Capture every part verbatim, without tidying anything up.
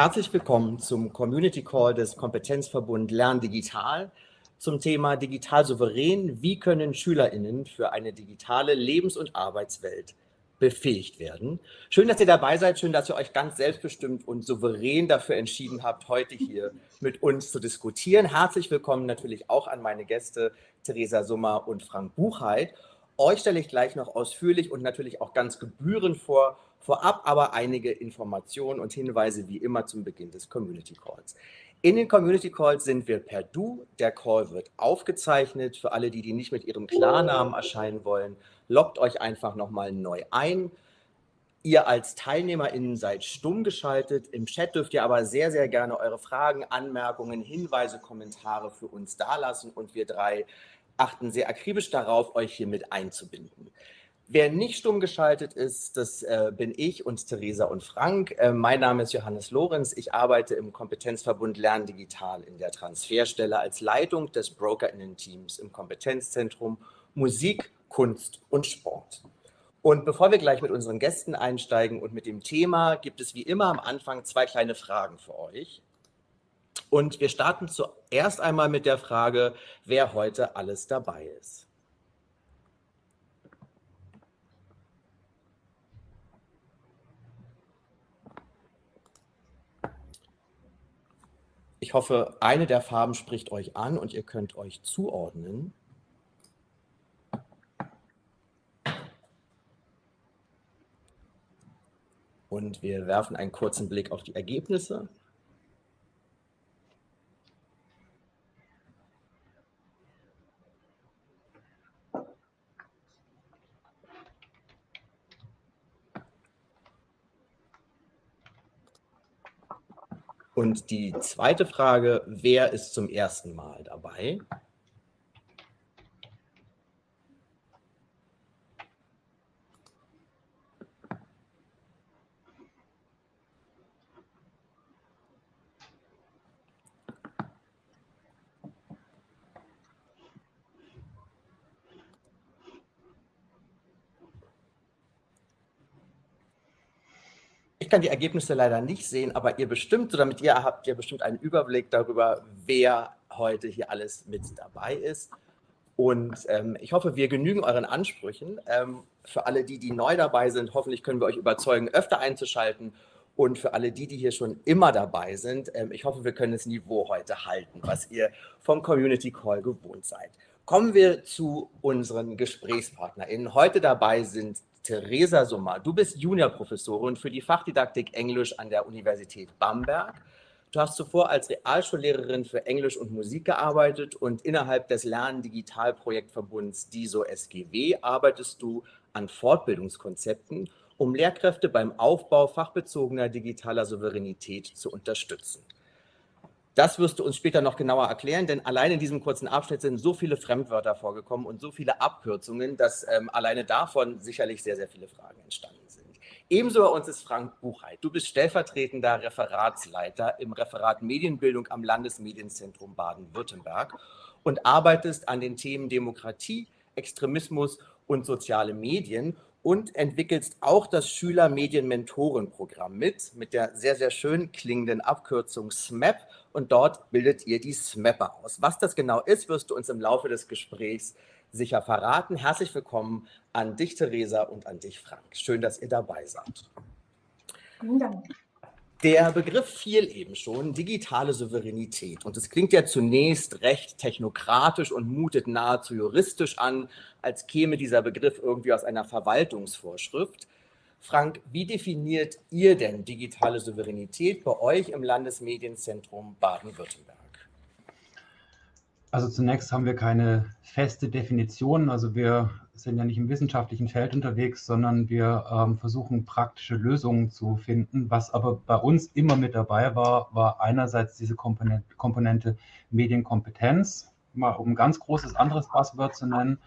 Herzlich willkommen zum Community Call des Kompetenzverbund lernen:digital zum Thema Digital souverän. Wie können SchülerInnen für eine digitale Lebens- und Arbeitswelt befähigt werden? Schön, dass ihr dabei seid. Schön, dass ihr euch ganz selbstbestimmt und souverän dafür entschieden habt, heute hier mit uns zu diskutieren. Herzlich willkommen natürlich auch an meine Gäste Theresa Summer und Frank Buchheit. Euch stelle ich gleich noch ausführlich und natürlich auch ganz gebührend vor. Vorab aber einige Informationen und Hinweise wie immer zum Beginn des Community Calls. In den Community Calls sind wir per Du. Der Call wird aufgezeichnet. Für alle, die, die nicht mit ihrem Klarnamen erscheinen wollen, loggt euch einfach nochmal neu ein. Ihr als TeilnehmerInnen seid stumm geschaltet. Im Chat dürft ihr aber sehr, sehr gerne eure Fragen, Anmerkungen, Hinweise, Kommentare für uns dalassen. Und wir drei achten sehr akribisch darauf, euch hier mit einzubinden. Wer nicht stumm geschaltet ist, das äh, bin ich und Theresa und Frank. Äh, mein Name ist Johannes Lorenz. Ich arbeite im Kompetenzverbund lernen:digital in der Transferstelle als Leitung des BrokerInnen-Teams im Kompetenzzentrum Musik, Kunst und Sport. Und bevor wir gleich mit unseren Gästen einsteigen und mit dem Thema, gibt es wie immer am Anfang zwei kleine Fragen für euch. Und wir starten zuerst einmal mit der Frage, wer heute alles dabei ist. Ich hoffe, eine der Farben spricht euch an und ihr könnt euch zuordnen. Und wir werfen einen kurzen Blick auf die Ergebnisse. Und die zweite Frage, wer ist zum ersten Mal dabei? Ich kann die Ergebnisse leider nicht sehen, aber ihr bestimmt, so damit ihr habt ihr bestimmt einen Überblick darüber, wer heute hier alles mit dabei ist. Und ähm, ich hoffe, wir genügen euren Ansprüchen. Ähm, für alle, die, die neu dabei sind, hoffentlich können wir euch überzeugen, öfter einzuschalten. Und für alle, die, die hier schon immer dabei sind, ähm, ich hoffe, wir können das Niveau heute halten, was ihr vom Community Call gewohnt seid. Kommen wir zu unseren GesprächspartnerInnen. Heute dabei sind Theresa Summer, du bist Juniorprofessorin für die Fachdidaktik Englisch an der Universität Bamberg. Du hast zuvor als Realschullehrerin für Englisch und Musik gearbeitet und innerhalb des Lerndigital-Projektverbunds D I S O S G W arbeitest du an Fortbildungskonzepten, um Lehrkräfte beim Aufbau fachbezogener digitaler Souveränität zu unterstützen. Das wirst du uns später noch genauer erklären, denn allein in diesem kurzen Abschnitt sind so viele Fremdwörter vorgekommen und so viele Abkürzungen, dass ähm, alleine davon sicherlich sehr, sehr viele Fragen entstanden sind. Ebenso bei uns ist Frank Buchheit. Du bist stellvertretender Referatsleiter im Referat Medienbildung am Landesmedienzentrum Baden-Württemberg und arbeitest an den Themen Demokratie, Extremismus und soziale Medien und entwickelst auch das Schüler-Medien-Mentoren-Programm mit, mit der sehr, sehr schön klingenden Abkürzung S M A P. Und dort bildet ihr die S M A P er aus. Was das genau ist, wirst du uns im Laufe des Gesprächs sicher verraten. Herzlich willkommen an dich, Theresa, und an dich, Frank. Schön, dass ihr dabei seid. Vielen Dank. Der Begriff fiel eben schon, digitale Souveränität. Und es klingt ja zunächst recht technokratisch und mutet nahezu juristisch an, als käme dieser Begriff irgendwie aus einer Verwaltungsvorschrift. Frank, wie definiert ihr denn digitale Souveränität bei euch im Landesmedienzentrum Baden-Württemberg? Also zunächst haben wir keine feste Definition. Also wir sind ja nicht im wissenschaftlichen Feld unterwegs, sondern wir ähm, versuchen praktische Lösungen zu finden. Was aber bei uns immer mit dabei war, war einerseits diese Komponente, Komponente Medienkompetenz, mal um ein ganz großes anderes Buzzword zu nennen.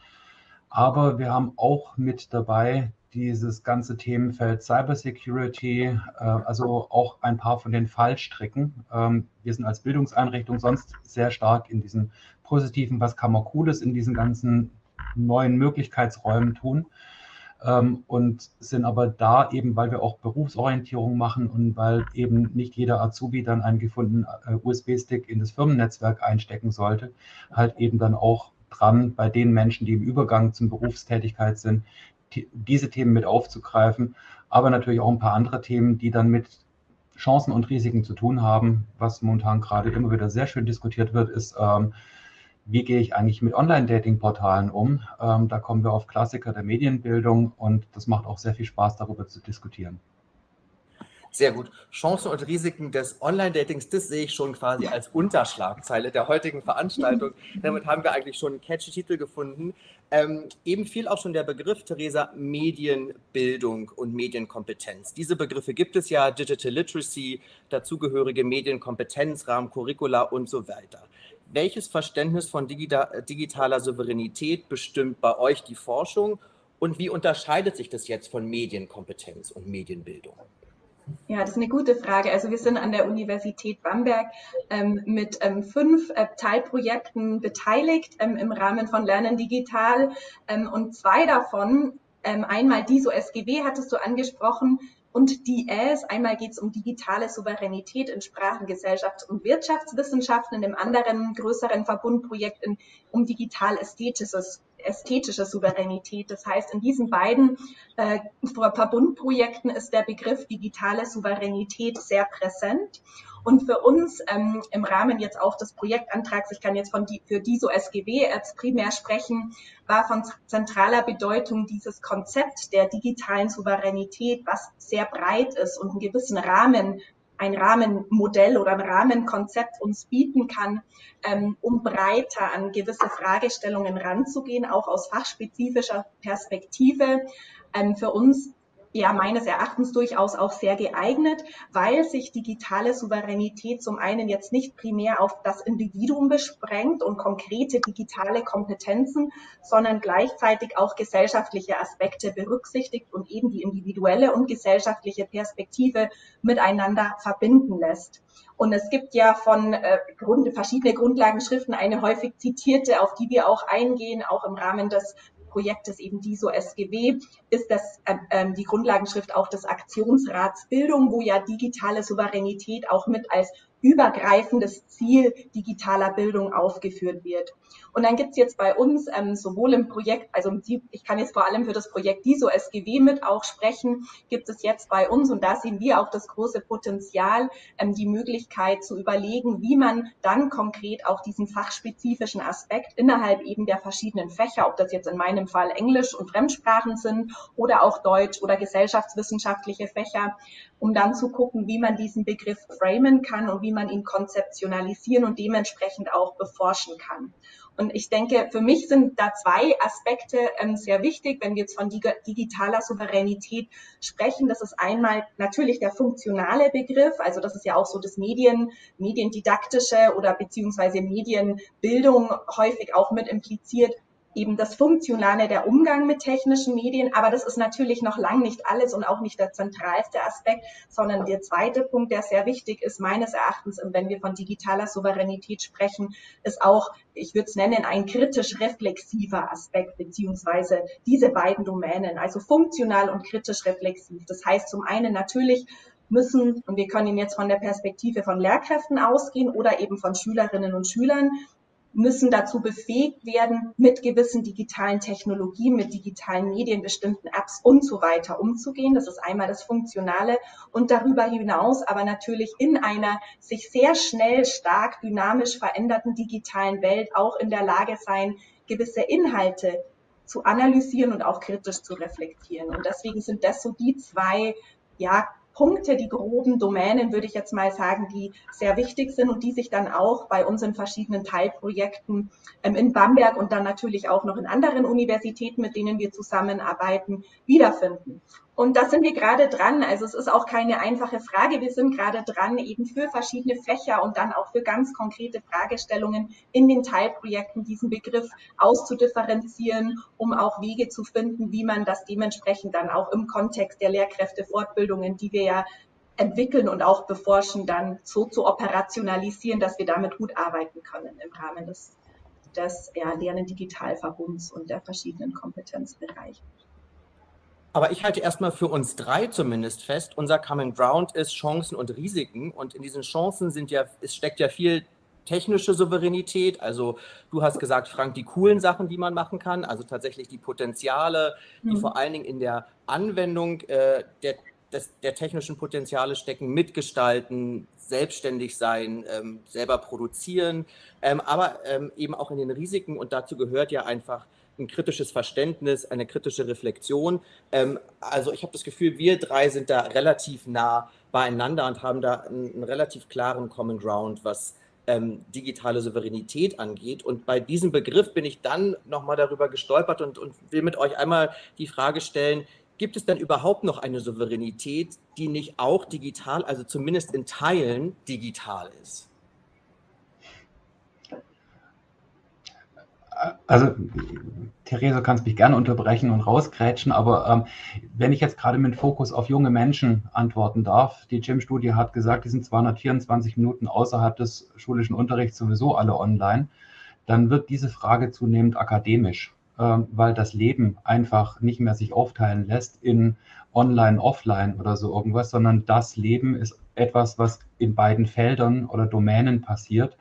Aber wir haben auch mit dabei dieses ganze Themenfeld Cybersecurity, äh, also auch ein paar von den Fallstricken. Ähm, wir sind als Bildungseinrichtung sonst sehr stark in diesen positiven, was kann man Cooles in diesen ganzen neuen Möglichkeitsräumen tun. ähm, und sind aber da eben, weil wir auch Berufsorientierung machen und weil eben nicht jeder Azubi dann einen gefundenen äh, U S B-Stick in das Firmennetzwerk einstecken sollte, halt eben dann auch dran, bei den Menschen, die im Übergang zum Berufstätigkeit sind, diese Themen mit aufzugreifen, aber natürlich auch ein paar andere Themen, die dann mit Chancen und Risiken zu tun haben. Was momentan gerade immer wieder sehr schön diskutiert wird, ist, ähm, wie gehe ich eigentlich mit Online-Dating-Portalen um? Ähm, da kommen wir auf Klassiker der Medienbildung und das macht auch sehr viel Spaß, darüber zu diskutieren. Sehr gut. Chancen und Risiken des Online-Datings, das sehe ich schon quasi als Unterschlagzeile der heutigen Veranstaltung. Damit haben wir eigentlich schon einen catchy Titel gefunden. Ähm, eben fiel auch schon der Begriff, Theresa, Medienbildung und Medienkompetenz. Diese Begriffe gibt es ja, Digital Literacy, dazugehörige Medienkompetenz, Rahmen, Curricula und so weiter. Welches Verständnis von digitaler Souveränität bestimmt bei euch die Forschung und wie unterscheidet sich das jetzt von Medienkompetenz und Medienbildung? Ja, das ist eine gute Frage. Also wir sind an der Universität Bamberg ähm, mit ähm, fünf äh, Teilprojekten beteiligt ähm, im Rahmen von Lernen Digital ähm, und zwei davon, ähm, einmal D I S O S G W hattest du angesprochen und die D I S, einmal geht es um digitale Souveränität in Sprachen, Gesellschaft und Wirtschaftswissenschaften, in dem anderen größeren Verbundprojekt in, um digital-ästhetisches ästhetische Souveränität. Das heißt, in diesen beiden äh, Verbundprojekten ist der Begriff digitale Souveränität sehr präsent. Und für uns ähm, im Rahmen jetzt auch des Projektantrags, ich kann jetzt von die, für D I S O S G W als primär sprechen, war von zentraler Bedeutung dieses Konzept der digitalen Souveränität, was sehr breit ist und einen gewissen Rahmen, ein Rahmenmodell oder ein Rahmenkonzept uns bieten kann, ähm, um breiter an gewisse Fragestellungen ranzugehen, auch aus fachspezifischer Perspektive, ähm, für uns ja meines Erachtens durchaus auch sehr geeignet, weil sich digitale Souveränität zum einen jetzt nicht primär auf das Individuum beschränkt und konkrete digitale Kompetenzen, sondern gleichzeitig auch gesellschaftliche Aspekte berücksichtigt und eben die individuelle und gesellschaftliche Perspektive miteinander verbinden lässt. Und es gibt ja von äh, Grund, verschiedene Grundlagenschriften eine häufig zitierte, auf die wir auch eingehen, auch im Rahmen des Projektes eben D I S O S G W, ist das äh, äh, die Grundlagenschrift auch des Aktionsrats Bildung, wo ja digitale Souveränität auch mit als übergreifendes Ziel digitaler Bildung aufgeführt wird. Und dann gibt es jetzt bei uns ähm, sowohl im Projekt, also ich kann jetzt vor allem für das Projekt D I S O S G W mit auch sprechen, gibt es jetzt bei uns, und da sehen wir auch das große Potenzial, ähm, die Möglichkeit zu überlegen, wie man dann konkret auch diesen fachspezifischen Aspekt innerhalb eben der verschiedenen Fächer, ob das jetzt in meinem Fall Englisch und Fremdsprachen sind oder auch Deutsch oder gesellschaftswissenschaftliche Fächer, um dann zu gucken, wie man diesen Begriff framen kann und wie man ihn konzeptionalisieren und dementsprechend auch beforschen kann. Und ich denke, für mich sind da zwei Aspekte ähm, sehr wichtig, wenn wir jetzt von dig digitaler Souveränität sprechen. Das ist einmal natürlich der funktionale Begriff, also das ist ja auch so das Medien, mediendidaktische oder beziehungsweise Medienbildung häufig auch mit impliziert, eben das Funktionale, der Umgang mit technischen Medien, aber das ist natürlich noch lang nicht alles und auch nicht der zentralste Aspekt, sondern der zweite Punkt, der sehr wichtig ist, meines Erachtens, und wenn wir von digitaler Souveränität sprechen, ist auch, ich würde es nennen, ein kritisch-reflexiver Aspekt, beziehungsweise diese beiden Domänen, also funktional und kritisch-reflexiv. Das heißt zum einen natürlich, müssen, und wir können jetzt von der Perspektive von Lehrkräften ausgehen oder eben von Schülerinnen und Schülern, müssen dazu befähigt werden, mit gewissen digitalen Technologien, mit digitalen Medien, bestimmten Apps und so weiter umzugehen. Das ist einmal das Funktionale und darüber hinaus aber natürlich in einer sich sehr schnell, stark, dynamisch veränderten digitalen Welt auch in der Lage sein, gewisse Inhalte zu analysieren und auch kritisch zu reflektieren. Und deswegen sind das so die zwei, ja, Punkte, die groben Domänen, würde ich jetzt mal sagen, die sehr wichtig sind und die sich dann auch bei unseren verschiedenen Teilprojekten in Bamberg und dann natürlich auch noch in anderen Universitäten, mit denen wir zusammenarbeiten, wiederfinden. Und da sind wir gerade dran, also es ist auch keine einfache Frage, wir sind gerade dran, eben für verschiedene Fächer und dann auch für ganz konkrete Fragestellungen in den Teilprojekten diesen Begriff auszudifferenzieren, um auch Wege zu finden, wie man das dementsprechend dann auch im Kontext der Lehrkräftefortbildungen, die wir ja entwickeln und auch beforschen, dann so zu operationalisieren, dass wir damit gut arbeiten können im Rahmen des, des ja, Lernen-Digital-Verbunds und der verschiedenen Kompetenzbereiche. Aber ich halte erstmal für uns drei zumindest fest, unser Common Ground ist Chancen und Risiken. Und in diesen Chancen sind ja, es steckt ja viel technische Souveränität. Also du hast gesagt, Frank, die coolen Sachen, die man machen kann, also tatsächlich die Potenziale, die mhm. vor allen Dingen in der Anwendung äh, der, des, der technischen Potenziale stecken, mitgestalten, selbstständig sein, ähm, selber produzieren, ähm, aber ähm, eben auch in den Risiken. Und dazu gehört ja einfach ein kritisches Verständnis, eine kritische Reflexion. Ähm, also ich habe das Gefühl, wir drei sind da relativ nah beieinander und haben da einen, einen relativ klaren Common Ground, was ähm, digitale Souveränität angeht. Und bei diesem Begriff bin ich dann nochmal darüber gestolpert und, und will mit euch einmal die Frage stellen, gibt es denn überhaupt noch eine Souveränität, die nicht auch digital, also zumindest in Teilen digital ist? Also, Theresa, kannst mich gerne unterbrechen und rausgrätschen, aber ähm, wenn ich jetzt gerade mit Fokus auf junge Menschen antworten darf, die J I M-Studie hat gesagt, die sind zweihundertvierundzwanzig Minuten außerhalb des schulischen Unterrichts sowieso alle online, dann wird diese Frage zunehmend akademisch, ähm, weil das Leben einfach nicht mehr sich aufteilen lässt in online, offline oder so irgendwas, sondern das Leben ist etwas, was in beiden Feldern oder Domänen passiert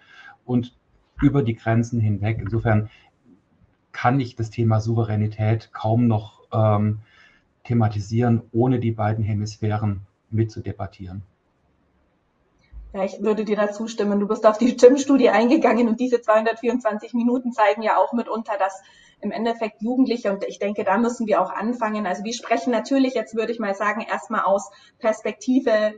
und über die Grenzen hinweg. Insofern kann ich das Thema Souveränität kaum noch ähm, thematisieren, ohne die beiden Hemisphären mitzudebattieren. Ja, ich würde dir dazu stimmen. Du bist auf die J I M-Studie eingegangen und diese zweihundertvierundzwanzig Minuten zeigen ja auch mitunter, dass im Endeffekt Jugendliche, und ich denke, da müssen wir auch anfangen. Also wir sprechen natürlich, jetzt würde ich mal sagen, erstmal aus Perspektive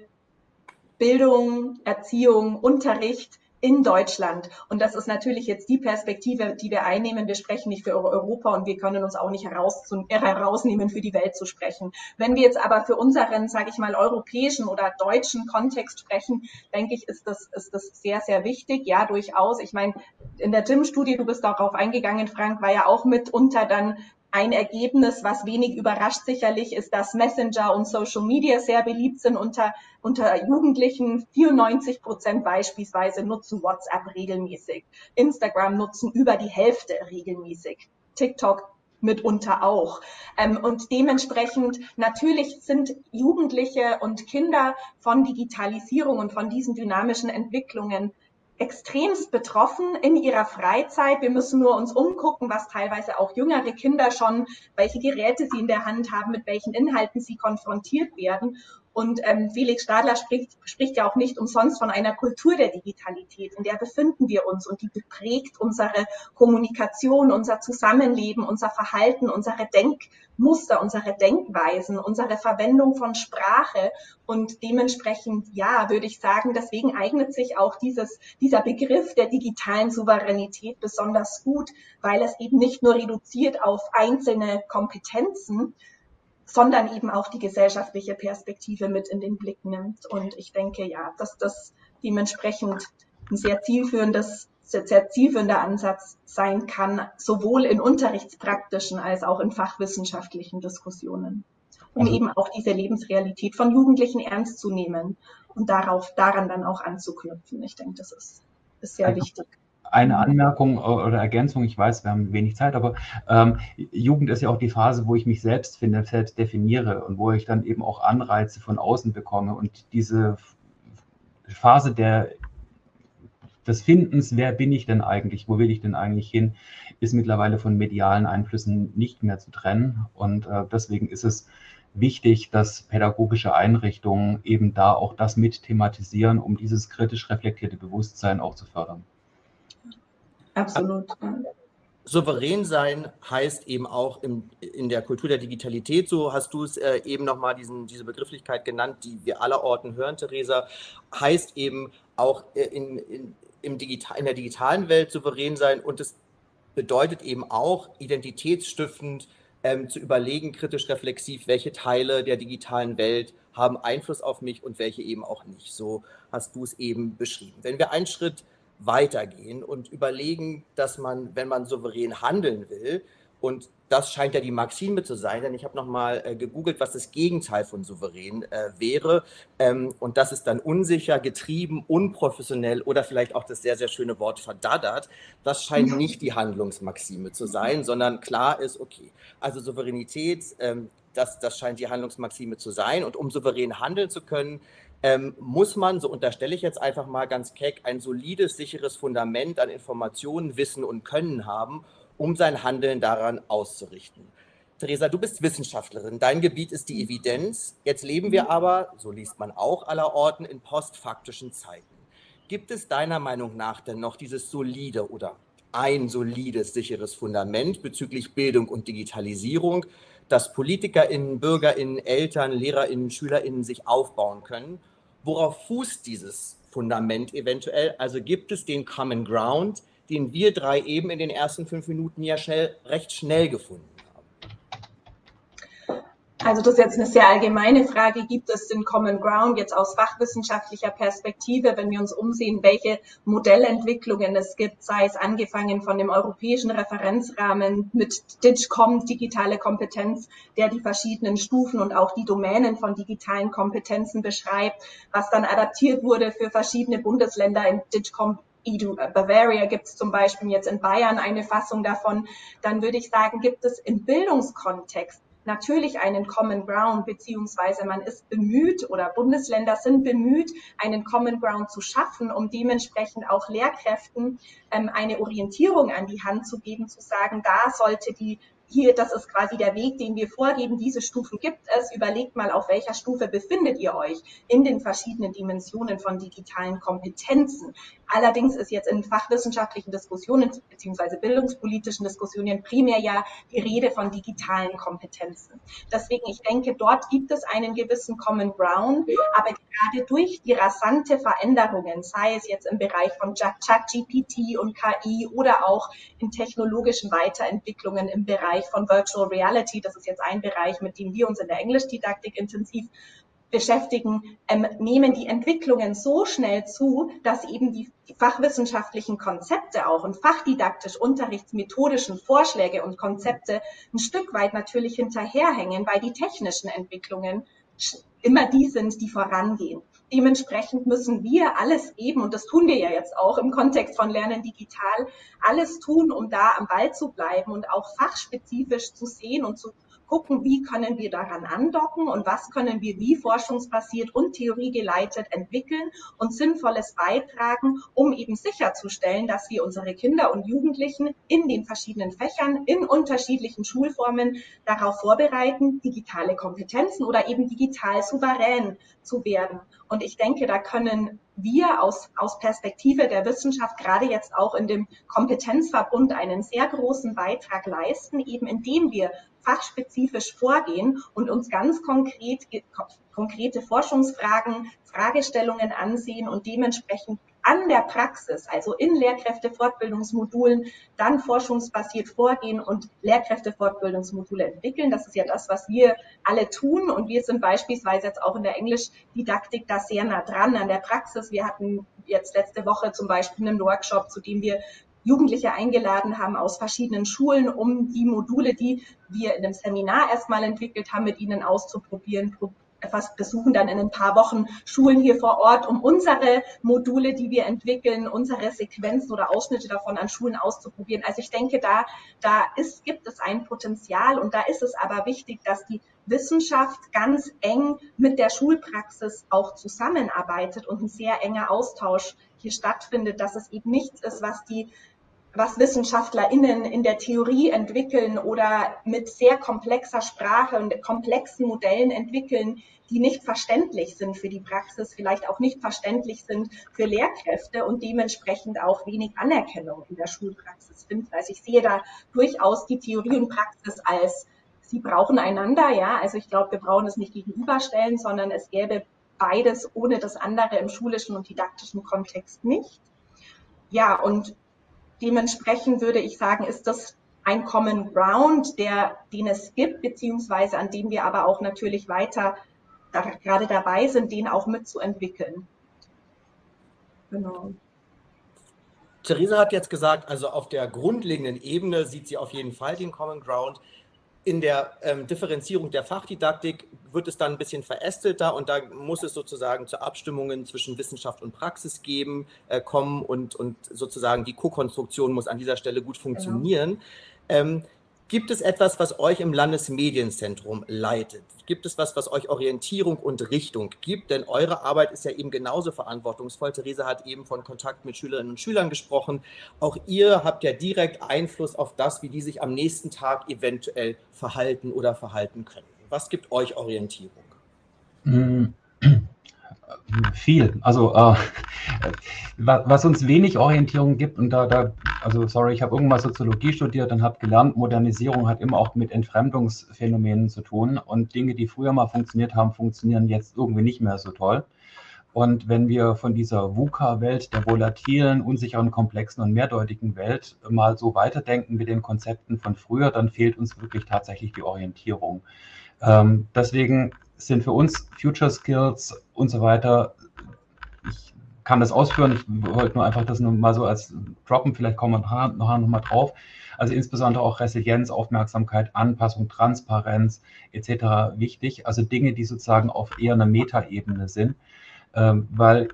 Bildung, Erziehung, Unterricht in Deutschland. Und das ist natürlich jetzt die Perspektive, die wir einnehmen. Wir sprechen nicht für Europa und wir können uns auch nicht heraus zu, herausnehmen, für die Welt zu sprechen. Wenn wir jetzt aber für unseren, sage ich mal, europäischen oder deutschen Kontext sprechen, denke ich, ist das, ist das sehr, sehr wichtig. Ja, durchaus. Ich meine, in der J I M-Studie, du bist darauf eingegangen, Frank, war ja auch mitunter dann ein Ergebnis, was wenig überrascht sicherlich ist, dass Messenger und Social Media sehr beliebt sind unter, unter Jugendlichen. vierundneunzig Prozent beispielsweise nutzen WhatsApp regelmäßig. Instagram nutzen über die Hälfte regelmäßig. TikTok mitunter auch. Ähm, und dementsprechend natürlich sind Jugendliche und Kinder von Digitalisierung und von diesen dynamischen Entwicklungen extremst betroffen in ihrer Freizeit. Wir müssen nur uns umgucken, was teilweise auch jüngere Kinder schon, welche Geräte sie in der Hand haben, mit welchen Inhalten sie konfrontiert werden. Und ähm, Felix Stadler spricht, spricht ja auch nicht umsonst von einer Kultur der Digitalität, in der befinden wir uns und die prägt unsere Kommunikation, unser Zusammenleben, unser Verhalten, unsere Denkmuster, unsere Denkweisen, unsere Verwendung von Sprache. Und dementsprechend, ja, würde ich sagen, deswegen eignet sich auch dieses, dieser Begriff der digitalen Souveränität besonders gut, weil es eben nicht nur reduziert auf einzelne Kompetenzen, sondern eben auch die gesellschaftliche Perspektive mit in den Blick nimmt. Und ich denke, ja, dass das dementsprechend ein sehr zielführendes, sehr, sehr zielführender Ansatz sein kann, sowohl in unterrichtspraktischen als auch in fachwissenschaftlichen Diskussionen, um also eben auch diese Lebensrealität von Jugendlichen ernst zu nehmen und darauf, daran dann auch anzuknüpfen. Ich denke, das ist, ist sehr wichtig. Eine Anmerkung oder Ergänzung, ich weiß, wir haben wenig Zeit, aber ähm, Jugend ist ja auch die Phase, wo ich mich selbst finde, selbst definiere und wo ich dann eben auch Anreize von außen bekomme. Und diese Phase der, des Findens, wer bin ich denn eigentlich, wo will ich denn eigentlich hin, ist mittlerweile von medialen Einflüssen nicht mehr zu trennen. Und äh, deswegen ist es wichtig, dass pädagogische Einrichtungen eben da auch das mit thematisieren, um dieses kritisch reflektierte Bewusstsein auch zu fördern. Absolut. Souverän sein heißt eben auch im, in der Kultur der Digitalität, so hast du es äh, eben nochmal diese Begrifflichkeit genannt, die wir allerorten hören, Theresa, heißt eben auch in, in, im Digital, in der digitalen Welt souverän sein, und es bedeutet eben auch identitätsstiftend ähm, zu überlegen, kritisch reflexiv, welche Teile der digitalen Welt haben Einfluss auf mich und welche eben auch nicht. So hast du es eben beschrieben. Wenn wir einen Schritt weitergehen und überlegen, dass man, wenn man souverän handeln will, Und das scheint ja die Maxime zu sein, denn ich habe nochmal äh, gegoogelt, was das Gegenteil von souverän äh, wäre. Ähm, und das ist dann unsicher, getrieben, unprofessionell oder vielleicht auch das sehr, sehr schöne Wort verdaddert. Das scheint nicht die Handlungsmaxime zu sein, sondern klar ist, okay, also Souveränität, ähm, das, das scheint die Handlungsmaxime zu sein. Und um souverän handeln zu können, Ähm, muss man, so unterstelle ich jetzt einfach mal ganz keck, ein solides, sicheres Fundament an Informationen, Wissen und Können haben, um sein Handeln daran auszurichten. Theresa, du bist Wissenschaftlerin, dein Gebiet ist die Evidenz. Jetzt leben wir aber, so liest man auch allerorten, in postfaktischen Zeiten. Gibt es deiner Meinung nach denn noch dieses solide oder ein solides, sicheres Fundament bezüglich Bildung und Digitalisierung, das PolitikerInnen, BürgerInnen, Eltern, LehrerInnen, SchülerInnen sich aufbauen können? Worauf fußt dieses Fundament eventuell? Also gibt es den Common Ground, den wir drei eben in den ersten fünf Minuten ja schnell, recht schnell gefunden haben? Also das ist jetzt eine sehr allgemeine Frage. Gibt es den Common Ground jetzt aus fachwissenschaftlicher Perspektive, wenn wir uns umsehen, welche Modellentwicklungen es gibt, sei es angefangen von dem europäischen Referenzrahmen mit DigCom, digitale Kompetenz, der die verschiedenen Stufen und auch die Domänen von digitalen Kompetenzen beschreibt, was dann adaptiert wurde für verschiedene Bundesländer in DigCom. Bavaria gibt es zum Beispiel jetzt in Bayern eine Fassung davon. Dann würde ich sagen, gibt es im Bildungskontext natürlich einen Common Ground, beziehungsweise man ist bemüht oder Bundesländer sind bemüht, einen Common Ground zu schaffen, um dementsprechend auch Lehrkräften ähm, eine Orientierung an die Hand zu geben, zu sagen, da sollte die Hier, das ist quasi der Weg, den wir vorgeben. Diese Stufen gibt es. Überlegt mal, auf welcher Stufe befindet ihr euch in den verschiedenen Dimensionen von digitalen Kompetenzen. Allerdings ist jetzt in fachwissenschaftlichen Diskussionen bzw. bildungspolitischen Diskussionen primär ja die Rede von digitalen Kompetenzen. Deswegen, ich denke, dort gibt es einen gewissen Common Ground, aber gerade durch die rasante Veränderungen, sei es jetzt im Bereich von ChatGPT und K I oder auch in technologischen Weiterentwicklungen im Bereich von Virtual Reality, das ist jetzt ein Bereich, mit dem wir uns in der Englischdidaktik intensiv beschäftigen, ähm, nehmen die Entwicklungen so schnell zu, dass eben die, die fachwissenschaftlichen Konzepte auch und fachdidaktisch unterrichtsmethodischen Vorschläge und Konzepte ein Stück weit natürlich hinterherhängen, weil die technischen Entwicklungen immer die sind, die vorangehen. Dementsprechend müssen wir alles geben, und das tun wir ja jetzt auch im Kontext von Lernen digital, alles tun, um da am Ball zu bleiben und auch fachspezifisch zu sehen und zu gucken, wie können wir daran andocken und was können wir wie forschungsbasiert und theoriegeleitet entwickeln und Sinnvolles beitragen, um eben sicherzustellen, dass wir unsere Kinder und Jugendlichen in den verschiedenen Fächern, in unterschiedlichen Schulformen darauf vorbereiten, digitale Kompetenzen oder eben digital souverän zu werden. Und ich denke, da können wir aus, aus Perspektive der Wissenschaft gerade jetzt auch in dem Kompetenzverbund einen sehr großen Beitrag leisten, eben indem wir fachspezifisch vorgehen und uns ganz konkret konkrete Forschungsfragen, Fragestellungen ansehen und dementsprechend an der Praxis, also in Lehrkräftefortbildungsmodulen, dann forschungsbasiert vorgehen und Lehrkräftefortbildungsmodule entwickeln. Das ist ja das, was wir alle tun. Und wir sind beispielsweise jetzt auch in der Englischdidaktik da sehr nah dran an der Praxis. Wir hatten jetzt letzte Woche zum Beispiel einen Workshop, zu dem wir Jugendliche eingeladen haben aus verschiedenen Schulen, um die Module, die wir in einem Seminar erstmal entwickelt haben, mit ihnen auszuprobieren. Wir besuchen dann in ein paar Wochen Schulen hier vor Ort, um unsere Module, die wir entwickeln, unsere Sequenzen oder Ausschnitte davon an Schulen auszuprobieren. Also ich denke, da, da ist, gibt es ein Potenzial, und da ist es aber wichtig, dass die Wissenschaft ganz eng mit der Schulpraxis auch zusammenarbeitet und ein sehr enger Austausch hier stattfindet, dass es eben nichts ist, was die was WissenschaftlerInnen in der Theorie entwickeln oder mit sehr komplexer Sprache und komplexen Modellen entwickeln, die nicht verständlich sind für die Praxis, vielleicht auch nicht verständlich sind für Lehrkräfte und dementsprechend auch wenig Anerkennung in der Schulpraxis finden. Also ich sehe da durchaus die Theorie und Praxis als, sie brauchen einander, ja. Also ich glaube, wir brauchen es nicht gegenüberstellen, sondern es gäbe beides ohne das andere im schulischen und didaktischen Kontext nicht. Ja, und dementsprechend würde ich sagen, ist das ein Common Ground, der, den es gibt, beziehungsweise an dem wir aber auch natürlich weiter da, gerade dabei sind, den auch mitzuentwickeln. Genau. Theresa hat jetzt gesagt, also auf der grundlegenden Ebene sieht sie auf jeden Fall den Common Ground. In der ähm, Differenzierung der Fachdidaktik wird es dann ein bisschen verästelter und da muss es sozusagen zu Abstimmungen zwischen Wissenschaft und Praxis geben, äh, kommen und, und sozusagen die Co-Konstruktion muss an dieser Stelle gut funktionieren. Genau. Ähm, gibt es etwas, was euch im Landesmedienzentrum leitet? Gibt es was, was euch Orientierung und Richtung gibt? Denn eure Arbeit ist ja eben genauso verantwortungsvoll. Theresa hat eben von Kontakt mit Schülerinnen und Schülern gesprochen. Auch ihr habt ja direkt Einfluss auf das, wie die sich am nächsten Tag eventuell verhalten oder verhalten können. Was gibt euch Orientierung? Mhm. Viel. Also äh, was uns wenig Orientierung gibt, und da, da also sorry, ich habe irgendwann Soziologie studiert und habe gelernt, Modernisierung hat immer auch mit Entfremdungsphänomenen zu tun und Dinge, die früher mal funktioniert haben, funktionieren jetzt irgendwie nicht mehr so toll. Und wenn wir von dieser VUCA-Welt, der volatilen, unsicheren, komplexen und mehrdeutigen Welt mal so weiterdenken mit den Konzepten von früher, dann fehlt uns wirklich tatsächlich die Orientierung. Ähm, deswegen sind für uns Future Skills und so weiter, ich kann das ausführen, ich wollte nur einfach das nur mal so als droppen, vielleicht kommen wir nachher, nachher nochmal drauf, also insbesondere auch Resilienz, Aufmerksamkeit, Anpassung, Transparenz et cetera wichtig, also Dinge, die sozusagen auf eher einer Metaebene sind, ähm, weil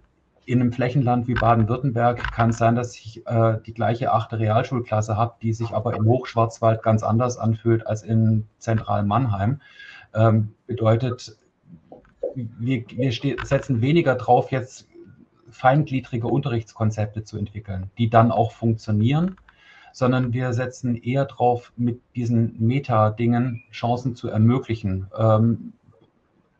in einem Flächenland wie Baden-Württemberg kann es sein, dass ich äh, die gleiche achte Realschulklasse habe, die sich aber im Hochschwarzwald ganz anders anfühlt als in zentralen Mannheim. Ähm, bedeutet, wir, wir setzen weniger drauf, jetzt feingliedrige Unterrichtskonzepte zu entwickeln, die dann auch funktionieren, sondern wir setzen eher drauf, mit diesen Meta-Dingen Chancen zu ermöglichen, ähm,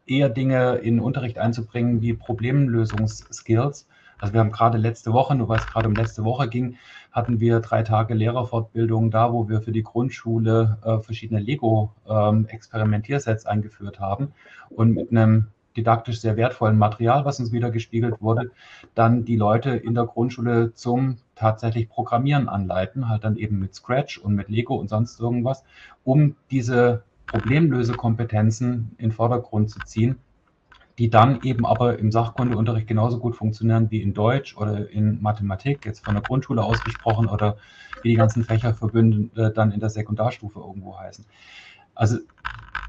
eher Dinge in den Unterricht einzubringen wie Problemlösungsskills. Also wir haben gerade letzte Woche, nur weil es gerade um letzte Woche ging, hatten wir drei Tage Lehrerfortbildung da, wo wir für die Grundschule äh, verschiedene Lego-Experimentiersets ähm, eingeführt haben und mit einem didaktisch sehr wertvollen Material, was uns wieder gespiegelt wurde, dann die Leute in der Grundschule zum tatsächlich Programmieren anleiten, halt dann eben mit Scratch und mit Lego und sonst irgendwas, um diese Problemlösekompetenzen in den Vordergrund zu ziehen, die dann eben aber im Sachkundeunterricht genauso gut funktionieren wie in Deutsch oder in Mathematik, jetzt von der Grundschule ausgesprochen, oder wie die ganzen Fächerverbünde dann in der Sekundarstufe irgendwo heißen. Also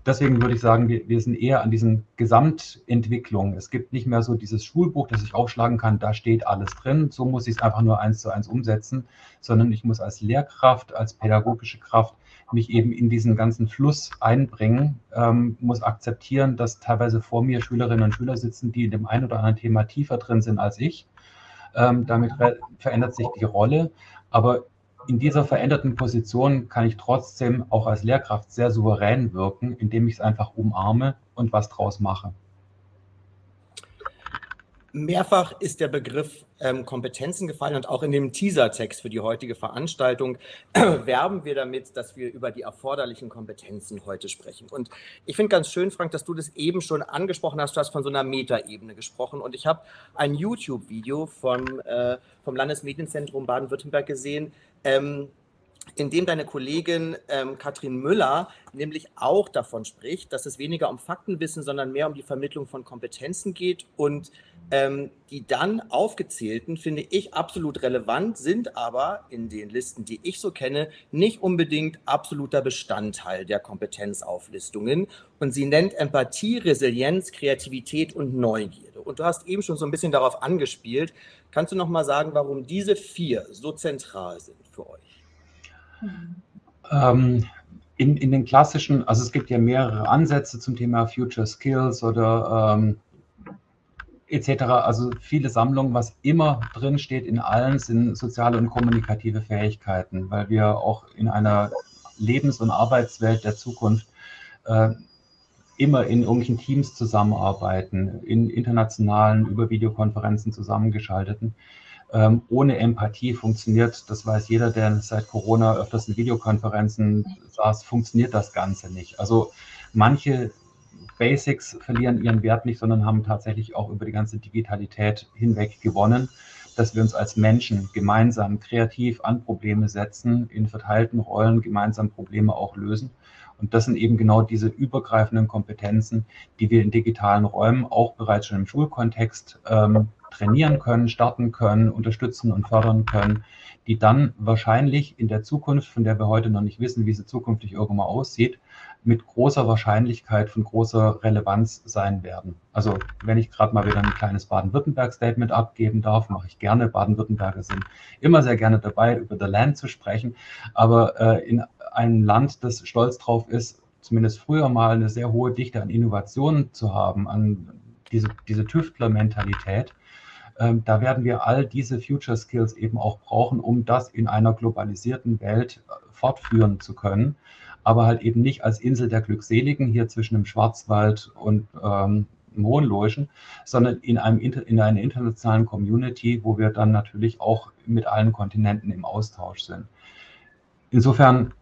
deswegen würde ich sagen, wir, wir sind eher an diesen Gesamtentwicklungen. Es gibt nicht mehr so dieses Schulbuch, das ich aufschlagen kann, da steht alles drin, so muss ich es einfach nur eins zu eins umsetzen, sondern ich muss als Lehrkraft, als pädagogische Kraft mich eben in diesen ganzen Fluss einbringen, ähm, muss akzeptieren, dass teilweise vor mir Schülerinnen und Schüler sitzen, die in dem einen oder anderen Thema tiefer drin sind als ich. Ähm, damit verändert sich die Rolle, aber in dieser veränderten Position kann ich trotzdem auch als Lehrkraft sehr souverän wirken, indem ich es einfach umarme und was draus mache. Mehrfach ist der Begriff ähm, Kompetenzen gefallen und auch in dem Teasertext für die heutige Veranstaltung äh, werben wir damit, dass wir über die erforderlichen Kompetenzen heute sprechen. Und ich finde ganz schön, Frank, dass du das eben schon angesprochen hast. Du hast von so einer Metaebene gesprochen und ich habe ein YouTube-Video vom, äh, vom Landesmedienzentrum Baden-Württemberg gesehen, ähm, in dem deine Kollegin ähm, Katrin Müller nämlich auch davon spricht, dass es weniger um Faktenwissen, sondern mehr um die Vermittlung von Kompetenzen geht. Und ähm, die dann aufgezählten, finde ich, absolut relevant, sind aber in den Listen, die ich so kenne, nicht unbedingt absoluter Bestandteil der Kompetenzauflistungen. Und sie nennt Empathie, Resilienz, Kreativität und Neugierde. Und du hast eben schon so ein bisschen darauf angespielt. Kannst du noch mal sagen, warum diese vier so zentral sind für euch? Ähm, in, in den klassischen, also es gibt ja mehrere Ansätze zum Thema Future Skills oder ähm, et cetera, also viele Sammlungen, was immer drin steht in allen, sind soziale und kommunikative Fähigkeiten, weil wir auch in einer Lebens- und Arbeitswelt der Zukunft äh, immer in irgendwelchen Teams zusammenarbeiten, in internationalen, über Videokonferenzen zusammengeschalteten. Ähm, ohne Empathie funktioniert, das weiß jeder, der seit Corona öfters in Videokonferenzen saß, funktioniert das Ganze nicht. Also manche Basics verlieren ihren Wert nicht, sondern haben tatsächlich auch über die ganze Digitalität hinweg gewonnen, dass wir uns als Menschen gemeinsam kreativ an Probleme setzen, in verteilten Rollen gemeinsam Probleme auch lösen. Und das sind eben genau diese übergreifenden Kompetenzen, die wir in digitalen Räumen auch bereits schon im Schulkontext ähm, trainieren können, starten können, unterstützen und fördern können, die dann wahrscheinlich in der Zukunft, von der wir heute noch nicht wissen, wie sie zukünftig irgendwann aussieht, mit großer Wahrscheinlichkeit von großer Relevanz sein werden. Also wenn ich gerade mal wieder ein kleines Baden-Württemberg-Statement abgeben darf, mache ich gerne. Baden-Württemberger sind immer sehr gerne dabei, über The Land zu sprechen. Aber äh, in einem Land, das stolz drauf ist, zumindest früher mal eine sehr hohe Dichte an Innovationen zu haben, an diese, diese Tüftler-Mentalität, äh, da werden wir all diese Future Skills eben auch brauchen, um das in einer globalisierten Welt fortführen zu können. Aber halt eben nicht als Insel der Glückseligen hier zwischen dem Schwarzwald und ähm, Hohenloischen, sondern in, einem, in einer internationalen Community, wo wir dann natürlich auch mit allen Kontinenten im Austausch sind. Insofern,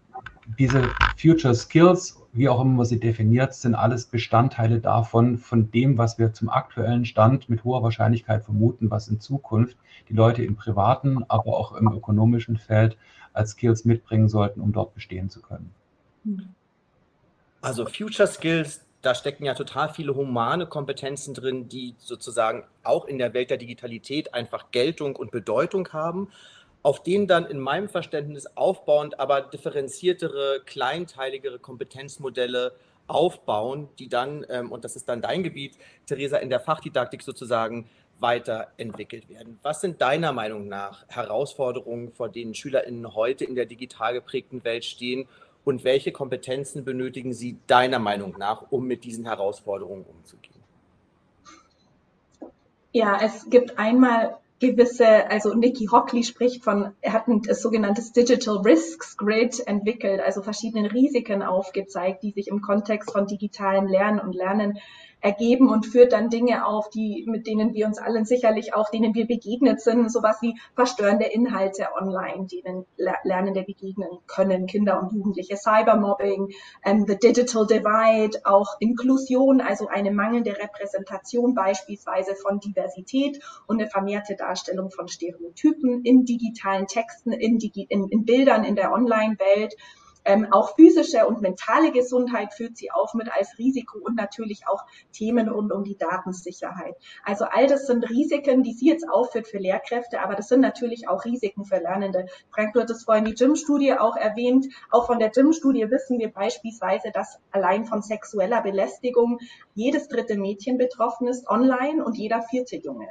diese Future Skills, wie auch immer sie definiert, sind alles Bestandteile davon, von dem, was wir zum aktuellen Stand mit hoher Wahrscheinlichkeit vermuten, was in Zukunft die Leute im privaten, aber auch im ökonomischen Feld als Skills mitbringen sollten, um dort bestehen zu können. Also Future Skills, da stecken ja total viele humane Kompetenzen drin, die sozusagen auch in der Welt der Digitalität einfach Geltung und Bedeutung haben, auf denen dann in meinem Verständnis aufbauend, aber differenziertere, kleinteiligere Kompetenzmodelle aufbauen, die dann, und das ist dann dein Gebiet, Theresa, in der Fachdidaktik sozusagen weiterentwickelt werden. Was sind deiner Meinung nach Herausforderungen, vor denen SchülerInnen heute in der digital geprägten Welt stehen? Und welche Kompetenzen benötigen Sie deiner Meinung nach, um mit diesen Herausforderungen umzugehen? Ja, es gibt einmal gewisse, also Nikki Hockley spricht von, er hat ein sogenanntes Digital Risks Grid entwickelt, also verschiedene Risiken aufgezeigt, die sich im Kontext von digitalem Lernen und Lernen ergeben und führt dann Dinge auf, die, mit denen wir uns allen sicherlich auch, denen wir begegnet sind, sowas wie verstörende Inhalte online, denen Lernende begegnen können, Kinder und Jugendliche, Cybermobbing, ähm, the Digital Divide, auch Inklusion, also eine mangelnde Repräsentation beispielsweise von Diversität und eine vermehrte Darstellung von Stereotypen in digitalen Texten, in, Digi in, in Bildern, in der Online-Welt. Ähm, auch physische und mentale Gesundheit führt sie auf mit als Risiko und natürlich auch Themen rund um die Datensicherheit. Also all das sind Risiken, die sie jetzt aufführt für Lehrkräfte, aber das sind natürlich auch Risiken für Lernende. Frank, du hattest vorhin die JIM-Studie auch erwähnt. Auch von der JIM-Studie wissen wir beispielsweise, dass allein von sexueller Belästigung jedes dritte Mädchen betroffen ist online und jeder vierte Junge.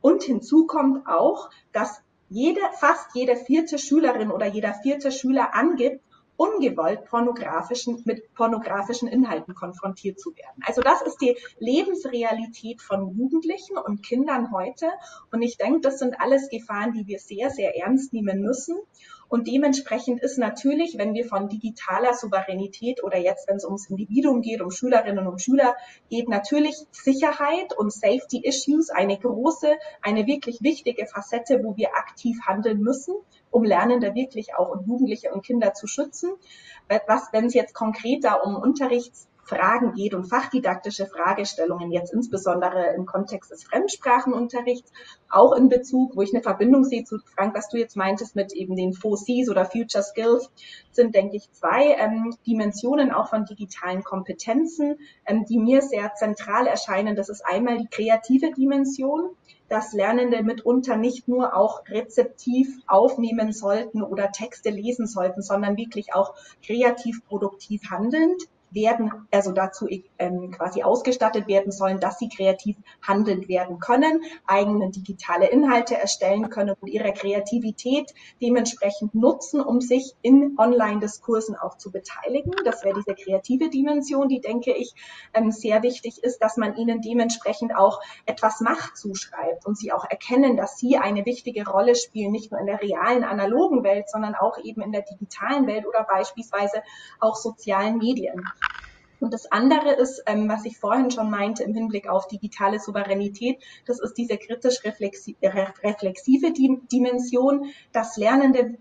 Und hinzu kommt auch, dass jede, fast jede vierte Schülerin oder jeder vierte Schüler angibt, ungewollt pornografischen, mit pornografischen Inhalten konfrontiert zu werden. Also das ist die Lebensrealität von Jugendlichen und Kindern heute. Und ich denke, das sind alles Gefahren, die wir sehr, sehr ernst nehmen müssen. Und dementsprechend ist natürlich, wenn wir von digitaler Souveränität oder jetzt, wenn es ums Individuum geht, um Schülerinnen und Schüler geht, natürlich Sicherheit und Safety Issues eine große, eine wirklich wichtige Facette, wo wir aktiv handeln müssen, um Lernende wirklich auch und Jugendliche und Kinder zu schützen. Was, wenn es jetzt konkreter um Unterrichtsfragen geht und fachdidaktische Fragestellungen, jetzt insbesondere im Kontext des Fremdsprachenunterrichts, auch in Bezug, wo ich eine Verbindung sehe zu Frank, was du jetzt meintest mit eben den Four Cs oder Future Skills, sind, denke ich, zwei ähm, Dimensionen auch von digitalen Kompetenzen, ähm, die mir sehr zentral erscheinen. Das ist einmal die kreative Dimension, dass Lernende mitunter nicht nur auch rezeptiv aufnehmen sollten oder Texte lesen sollten, sondern wirklich auch kreativ, produktiv handelnd werden, also dazu ähm, quasi ausgestattet werden sollen, dass sie kreativ handelnd werden können, eigene digitale Inhalte erstellen können und ihre Kreativität dementsprechend nutzen, um sich in Online-Diskursen auch zu beteiligen. Das wäre diese kreative Dimension, die, denke ich, ähm, sehr wichtig ist, dass man ihnen dementsprechend auch etwas Macht zuschreibt und sie auch erkennen, dass sie eine wichtige Rolle spielen, nicht nur in der realen, analogen Welt, sondern auch eben in der digitalen Welt oder beispielsweise auch sozialen Medien. Und das andere ist, ähm, was ich vorhin schon meinte im Hinblick auf digitale Souveränität, das ist diese kritisch reflexi reflexive Dimension, dass Lernende